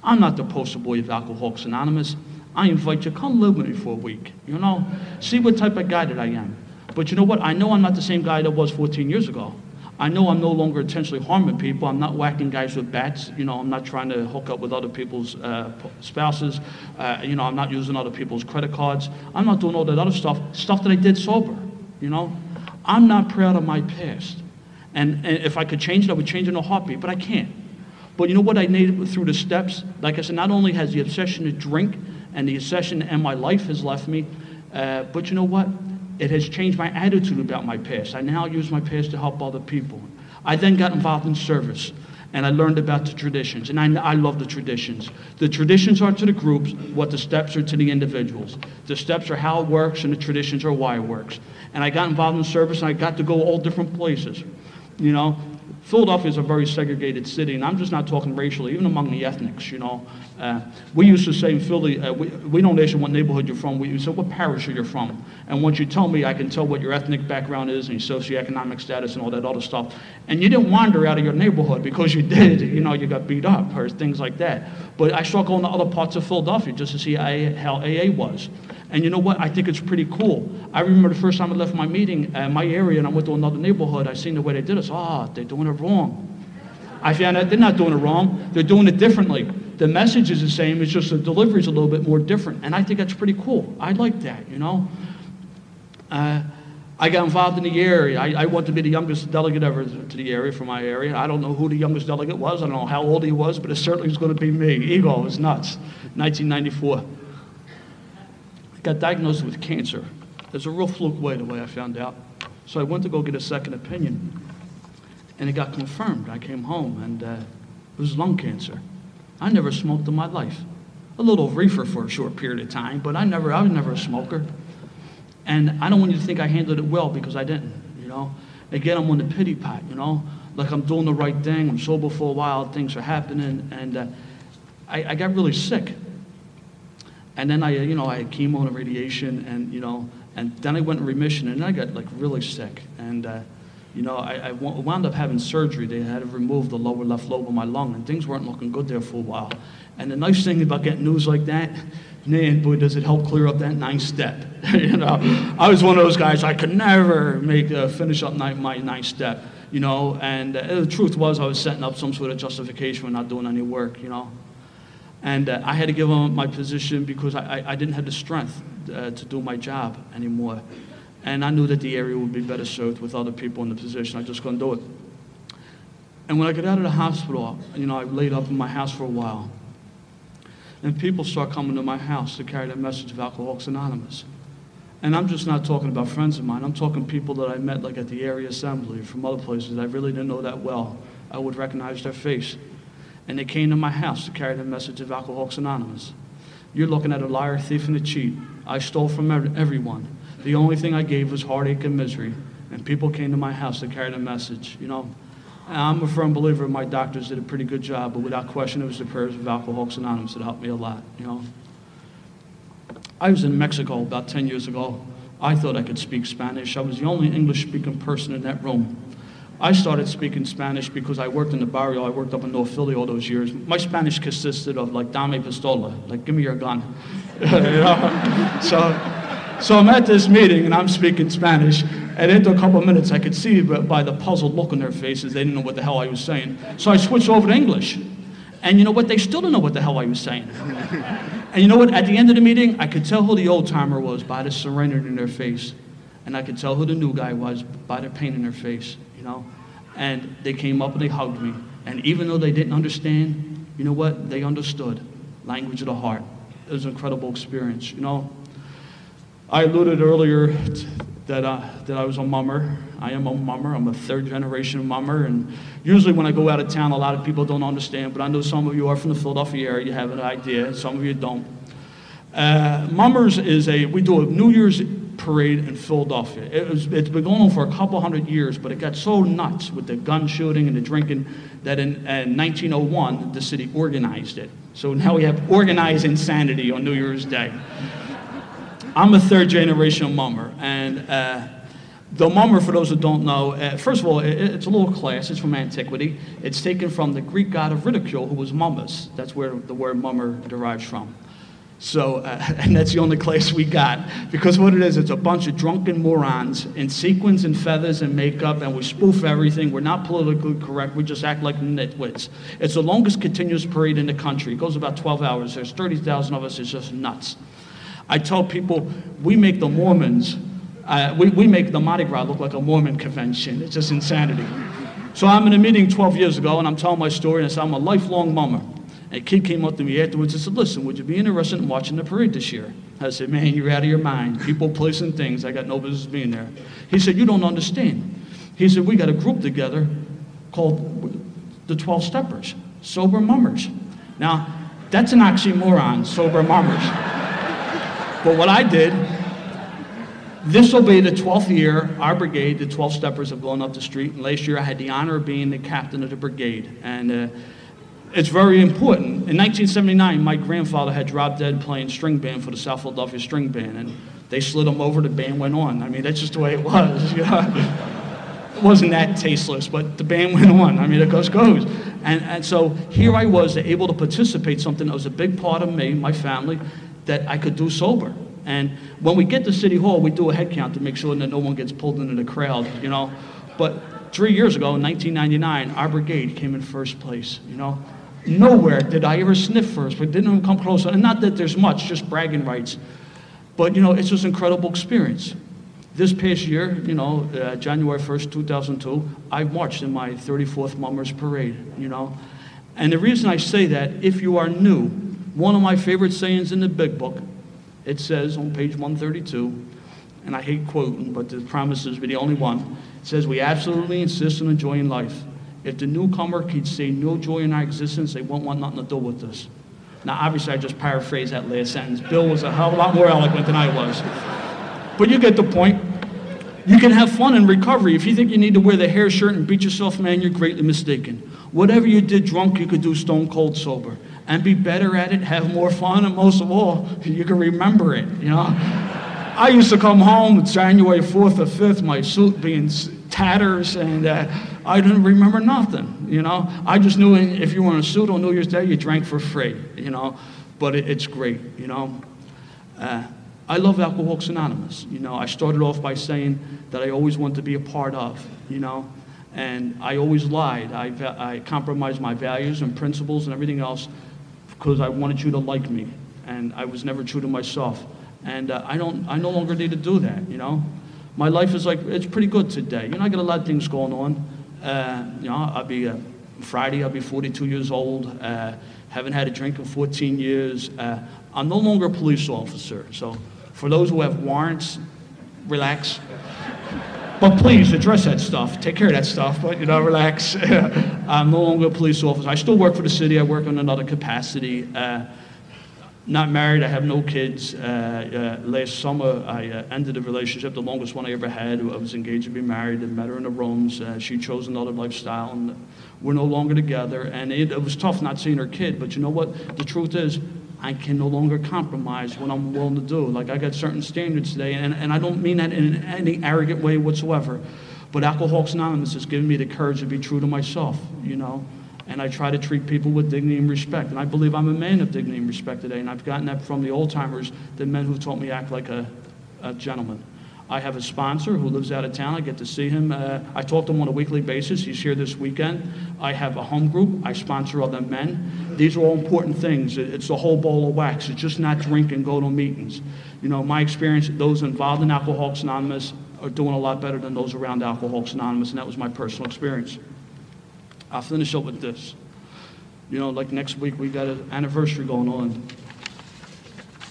I'm not the poster boy of Alcoholics Anonymous. I invite you, come live with me for a week, you know? See what type of guy that I am. But you know what? I know I'm not the same guy that was fourteen years ago. I know I'm no longer intentionally harming people. I'm not whacking guys with bats. You know, I'm not trying to hook up with other people's uh, spouses. Uh, you know, I'm not using other people's credit cards. I'm not doing all that other stuff, stuff that I did sober, you know? I'm not proud of my past. And, and if I could change it, I would change it in a heartbeat, but I can't. But you know what I needed through the steps? Like I said, not only has the obsession to drink and the obsession to end my life has left me, uh, but you know what? It has changed my attitude about my past. I now use my past to help other people. I then got involved in service, and I learned about the traditions, and I, I love the traditions. The traditions are to the groups what the steps are to the individuals. The steps are how it works, and the traditions are why it works. And I got involved in service, and I got to go all different places. You know, Philadelphia is a very segregated city, and I'm just not talking racially, even among the ethnics, you know. Uh, we used to say in Philly, uh, we, we don't ask you what neighborhood you're from, we said what parish are you from. And once you tell me, I can tell what your ethnic background is and your socioeconomic status and all that other stuff. And you didn't wander out of your neighborhood because you did, you know, you got beat up or things like that. But I started going to other parts of Philadelphia just to see how A A was. And you know what? I think it's pretty cool. I remember the first time I left my meeting, uh, my area, and I went to another neighborhood. I seen the way they did it. Ah, oh, they're doing it wrong. I found out they're not doing it wrong. They're doing it differently. The message is the same. It's just the delivery is a little bit more different. And I think that's pretty cool. I like that, you know. Uh, I got involved in the area. I, I wanted to be the youngest delegate ever to the area, from my area. I don't know who the youngest delegate was. I don't know how old he was, but it certainly was going to be me. Ego was nuts. nineteen ninety-four. Got diagnosed with cancer. There's a real fluke way, the way I found out. So I went to go get a second opinion, and it got confirmed. I came home, and uh, it was lung cancer. I never smoked in my life. A little reefer for a short period of time, but I never, I was never a smoker. And I don't want you to think I handled it well, because I didn't, you know? Again, I'm on the pity pot, you know? Like, I'm doing the right thing, I'm sober for a while, things are happening, and uh, I, I got really sick. And then I, you know, I had chemo and radiation, and you know, and then I went in remission, and then I got like really sick, and uh, you know, I, I wound up having surgery. They had to remove the lower left lobe of my lung, and things weren't looking good there for a while. And the nice thing about getting news like that, man, boy, does it help clear up that ninth step. You know, I was one of those guys. I could never make uh, finish up my, my ninth step. You know, and uh, the truth was, I was setting up some sort of justification for not doing any work. You know. And uh, I had to give up my position because I, I, I didn't have the strength uh, to do my job anymore. And I knew that the area would be better served with other people in the position. I just couldn't do it. And when I got out of the hospital, you know, I laid up in my house for a while. And people start coming to my house to carry that message of Alcoholics Anonymous. And I'm just not talking about friends of mine. I'm talking people that I met like at the area assembly from other places that I really didn't know that well. I would recognize their face. And they came to my house to carry the message of Alcoholics Anonymous. You're looking at a liar, thief, and a cheat. I stole from everyone. The only thing I gave was heartache and misery. And people came to my house to carry the message, you know. And I'm a firm believer my doctors did a pretty good job, but without question, it was the prayers of Alcoholics Anonymous that helped me a lot, you know. I was in Mexico about ten years ago. I thought I could speak Spanish. I was the only English-speaking person in that room. I started speaking Spanish because I worked in the barrio. I worked up in North Philly all those years. My Spanish consisted of, like, dame pistola, like, give me your gun. You know? so, so I'm at this meeting, and I'm speaking Spanish. And after a couple of minutes, I could see by the puzzled look on their faces, they didn't know what the hell I was saying. So I switched over to English. And you know what? They still didn't know what the hell I was saying. And you know what? At the end of the meeting, I could tell who the old-timer was by the surrender in their face. And I could tell who the new guy was by the pain in their face, you know? And they came up and they hugged me. And even though they didn't understand, you know what? They understood. Language of the heart. It was an incredible experience, you know? I alluded earlier that, uh, that I was a mummer. I am a mummer. I'm a third-generation mummer. And usually when I go out of town, a lot of people don't understand, but I know some of you are from the Philadelphia area. You have an idea. Some of you don't. Uh, mummers is a, we do a New Year's parade in Philadelphia. It was, it's been going on for a couple hundred years, but it got so nuts with the gun shooting and the drinking that in, in nineteen oh one, the city organized it. So now we have organized insanity on New Year's Day. I'm a third-generation mummer, and uh, the mummer, for those who don't know, uh, first of all, it, it's a little class. It's from antiquity. It's taken from the Greek god of ridicule, who was Mummus. That's where the word mummer derives from. So, uh, and that's the only class we got, because what it is, it's a bunch of drunken morons in sequins and feathers and makeup, and we spoof everything. We're not politically correct. We just act like nitwits. It's the longest continuous parade in the country. It goes about twelve hours. There's thirty thousand of us. It's just nuts. I tell people, we make the Mormons, uh, we, we make the Mardi Gras look like a Mormon convention. It's just insanity. So I'm in a meeting twelve years ago, and I'm telling my story, and I said, I'm a lifelong mummer. And a kid came up to me afterwards and said, listen, would you be interested in watching the parade this year? I said, man, you're out of your mind. People, placing things. I got no business being there. He said, you don't understand. He said, we got a group together called the twelve steppers, sober mummers. Now, that's an oxymoron, sober mummers. But what I did, this will be the twelfth year, our brigade, the twelve steppers, have gone up the street. And last year, I had the honor of being the captain of the brigade. And uh, it's very important. In nineteen seventy-nine, my grandfather had dropped dead playing string band for the South Philadelphia String Band, and they slid him over, the band went on. I mean, that's just the way it was. You know? It wasn't that tasteless, but the band went on. I mean, it goes, goes. And, and so here I was, able to participate in something that was a big part of me, my family, that I could do sober. And when we get to City Hall, we do a head count to make sure that no one gets pulled into the crowd, you know? But three years ago, in nineteen ninety-nine, our brigade came in first place, you know? Nowhere did I ever sniff first, but didn't even come close. And not that there's much, just bragging rights. But, you know, it's just an incredible experience. This past year, you know, uh, January first, two thousand two, I marched in my thirty-fourth Mummers Parade, you know? And the reason I say that, if you are new, one of my favorite sayings in the big book, it says on page one thirty-two, and I hate quoting, but the promises be the only one, it says, we absolutely insist on enjoying life. If the newcomer could see no joy in our existence, they won't want nothing to do with us. Now, obviously, I just paraphrased that last sentence. Bill was a hell of a lot more eloquent than I was. But you get the point. You can have fun in recovery. If you think you need to wear the hair shirt and beat yourself, man, you're greatly mistaken. Whatever you did drunk, you could do stone cold sober. And be better at it, have more fun, and most of all, you can remember it, you know? I used to come home January fourth or fifth, my suit being tatters, and uh, I didn't remember nothing, you know? I just knew if you were in a suit on New Year's Day, you drank for free, you know? But it, it's great, you know? Uh, I love Alcoholics Anonymous, you know? I started off by saying that I always wanted to be a part of, you know? And I always lied. I, I compromised my values and principles and everything else because I wanted you to like me, and I was never true to myself. And uh, I don't, I no longer need to do that, you know? My life is like, it's pretty good today. You know, I got a lot of things going on. Uh, you know, I'll be a Friday I'll be forty-two years old. Uh, haven't had a drink in fourteen years. Uh, I'm no longer a police officer. So for those who have warrants, relax. But please address that stuff. Take care of that stuff, but you know, relax. I'm no longer a police officer. I still work for the city. I work in another capacity. Uh, Not married, I have no kids. Uh, uh, last summer, I uh, ended a relationship, the longest one I ever had. I was engaged to be married and met her in the Rome's. Uh, she chose another lifestyle, and we're no longer together. And it, it was tough not seeing her kid, but you know what? The truth is, I can no longer compromise what I'm willing to do. Like, I got certain standards today, and, and I don't mean that in any arrogant way whatsoever, but Alcoholics Anonymous has given me the courage to be true to myself, you know? And I try to treat people with dignity and respect. And I believe I'm a man of dignity and respect today, and I've gotten that from the old-timers, the men who taught me to act like a, a gentleman. I have a sponsor who lives out of town. I get to see him. Uh, I talk to him on a weekly basis. He's here this weekend. I have a home group. I sponsor other men. These are all important things. It, it's a whole ball of wax. It's just not drink and go to meetings. You know, my experience, those involved in Alcoholics Anonymous are doing a lot better than those around Alcoholics Anonymous, and that was my personal experience. I'll finish up with this. You know, like next week, we got an anniversary going on.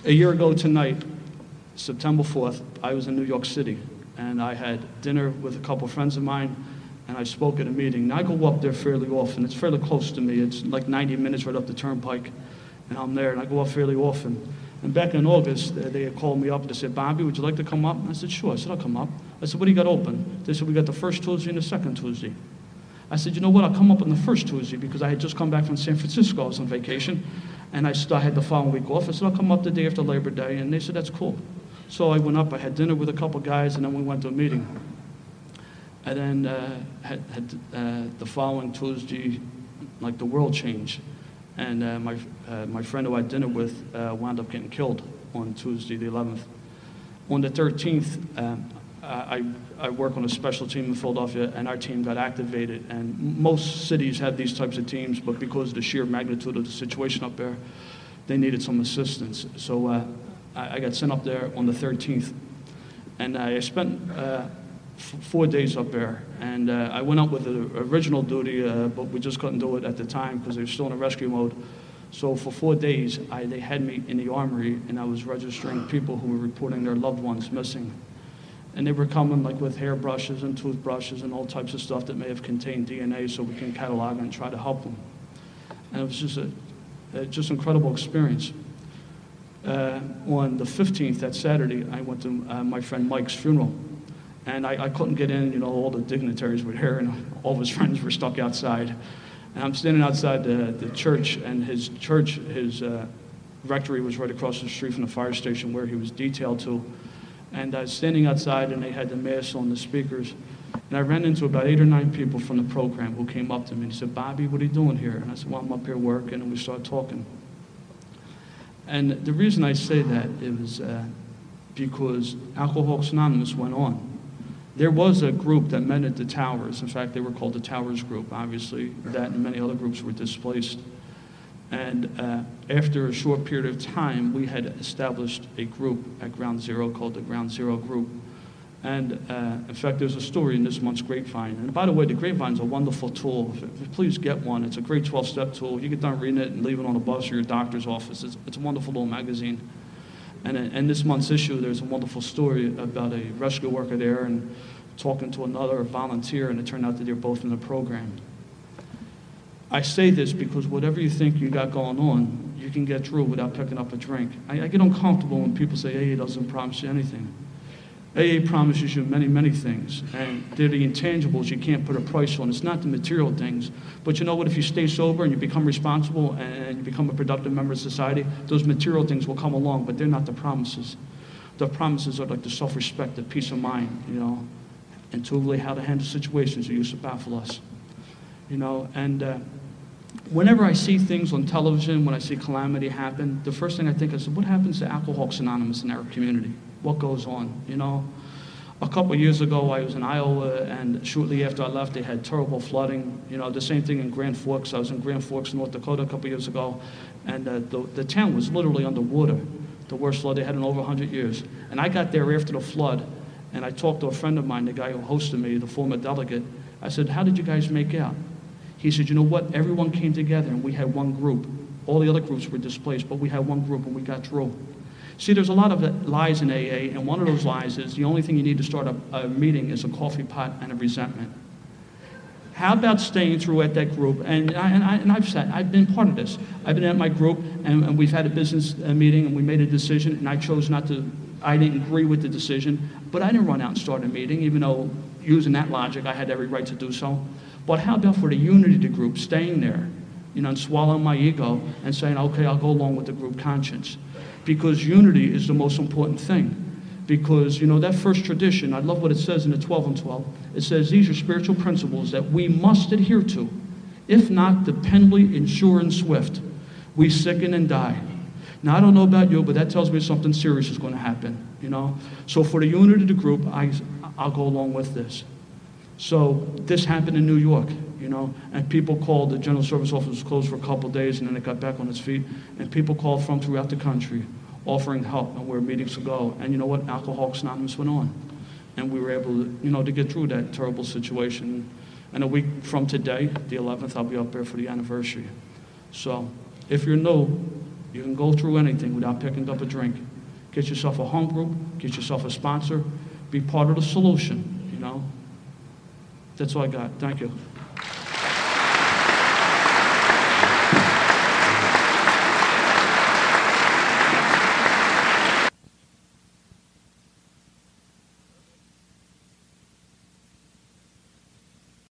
A year ago tonight, September fourth, I was in New York City, and I had dinner with a couple friends of mine, and I spoke at a meeting. Now, I go up there fairly often. It's fairly close to me. It's like ninety minutes right up the turnpike, and I'm there, and I go up fairly often. And back in August, they had called me up, and they said, "Bobby, would you like to come up?" And I said, "Sure." I said, "I'll come up." I said, "What do you got open?" They said, "We got the first Tuesday and the second Tuesday." I said, "You know what, I'll come up on the first Tuesday," because I had just come back from San Francisco. I was on vacation, and I, I had the following week off. I said, "I'll come up the day after Labor Day," and they said, "That's cool." So I went up, I had dinner with a couple guys, and then we went to a meeting. And then uh, had, had, uh, the following Tuesday, like the world changed, and uh, my, uh, my friend who I had dinner with uh, wound up getting killed on Tuesday the eleventh. On the thirteenth, um, I, I work on a special team in Philadelphia, and our team got activated. And most cities have these types of teams, but because of the sheer magnitude of the situation up there, they needed some assistance. So uh, I, I got sent up there on the thirteenth. And I spent uh, f four days up there. And uh, I went up with the original duty, uh, but we just couldn't do it at the time because they were still in a rescue mode. So for four days, I, they had me in the armory, and I was registering people who were reporting their loved ones missing. And they were coming like with hairbrushes and toothbrushes and all types of stuff that may have contained D N A, so we can catalog and try to help them. And it was just a, a just incredible experience. Uh, on the fifteenth, that Saturday, I went to uh, my friend Mike's funeral. And I, I couldn't get in, you know, all the dignitaries were there and all of his friends were stuck outside. And I'm standing outside the, the church, and his church, his uh, rectory was right across the street from the fire station where he was detailed to. And I was standing outside, and they had the mass on the speakers. And I ran into about eight or nine people from the program who came up to me and said, "Bobby, what are you doing here?" And I said, "Well, I'm up here working," and we started talking. And the reason I say that is uh, because Alcoholics Anonymous went on. There was a group that met at the Towers. In fact, they were called the Towers Group, obviously. That and many other groups were displaced. And uh, after a short period of time, we had established a group at Ground Zero called the Ground Zero Group. And uh, in fact, there's a story in this month's Grapevine. And by the way, the Grapevine's a wonderful tool. Please get one. It's a great twelve-step tool. You get done reading it and leave it on a bus or your doctor's office. It's, it's a wonderful little magazine. And in this month's issue, there's a wonderful story about a rescue worker there and talking to another volunteer, and it turned out that they're both in the program. I say this because whatever you think you got going on, you can get through without picking up a drink. I, I get uncomfortable when people say A A doesn't promise you anything. A A promises you many, many things, and they're the intangibles you can't put a price on. It's not the material things, but you know what? If you stay sober and you become responsible and you become a productive member of society, those material things will come along, but they're not the promises. The promises are like the self-respect, the peace of mind, you know, intuitively how to handle situations that used to baffle us, you know, and. Uh, Whenever I see things on television, when I see calamity happen, the first thing I think is, what happens to Alcoholics Anonymous in our community? What goes on, you know? A couple of years ago, I was in Iowa, and shortly after I left, they had terrible flooding. You know, the same thing in Grand Forks. I was in Grand Forks, North Dakota, a couple of years ago, and uh, the, the town was literally underwater. The worst flood they had in over one hundred years. And I got there after the flood, and I talked to a friend of mine, the guy who hosted me, the former delegate. I said, "How did you guys make out?" He said, you know what? Everyone came together and we had one group. All the other groups were displaced, but we had one group and we got through. See, there's a lot of lies in A A, and one of those lies is the only thing you need to start a, a meeting is a coffee pot and a resentment. How about staying through at that group? And, I, and, I, and I've said, I've been part of this. I've been at my group, and, and we've had a business meeting, and we made a decision, and I chose not to, I didn't agree with the decision, but I didn't run out and start a meeting, even though using that logic, I had every right to do so. But how about for the unity of the group, staying there, you know, and swallowing my ego and saying, okay, I'll go along with the group conscience. Because unity is the most important thing. Because, you know, that first tradition, I love what it says in the twelve and twelve. It says, these are spiritual principles that we must adhere to, if not dependably, and sure and swift. We sicken and die. Now, I don't know about you, but that tells me something serious is going to happen, you know? So for the unity of the group, I, I'll go along with this. So this happened in New York, you know, and people called. The General Service Office was closed for a couple of days, and then it got back on its feet, and people called from throughout the country, offering help and where meetings would go. And you know what? Alcoholics Anonymous went on. And we were able to, you know, to get through that terrible situation. And a week from today, the eleventh, I'll be up there for the anniversary. So if you're new, you can go through anything without picking up a drink. Get yourself a home group, get yourself a sponsor, be part of the solution, you know. That's all I got. Thank you.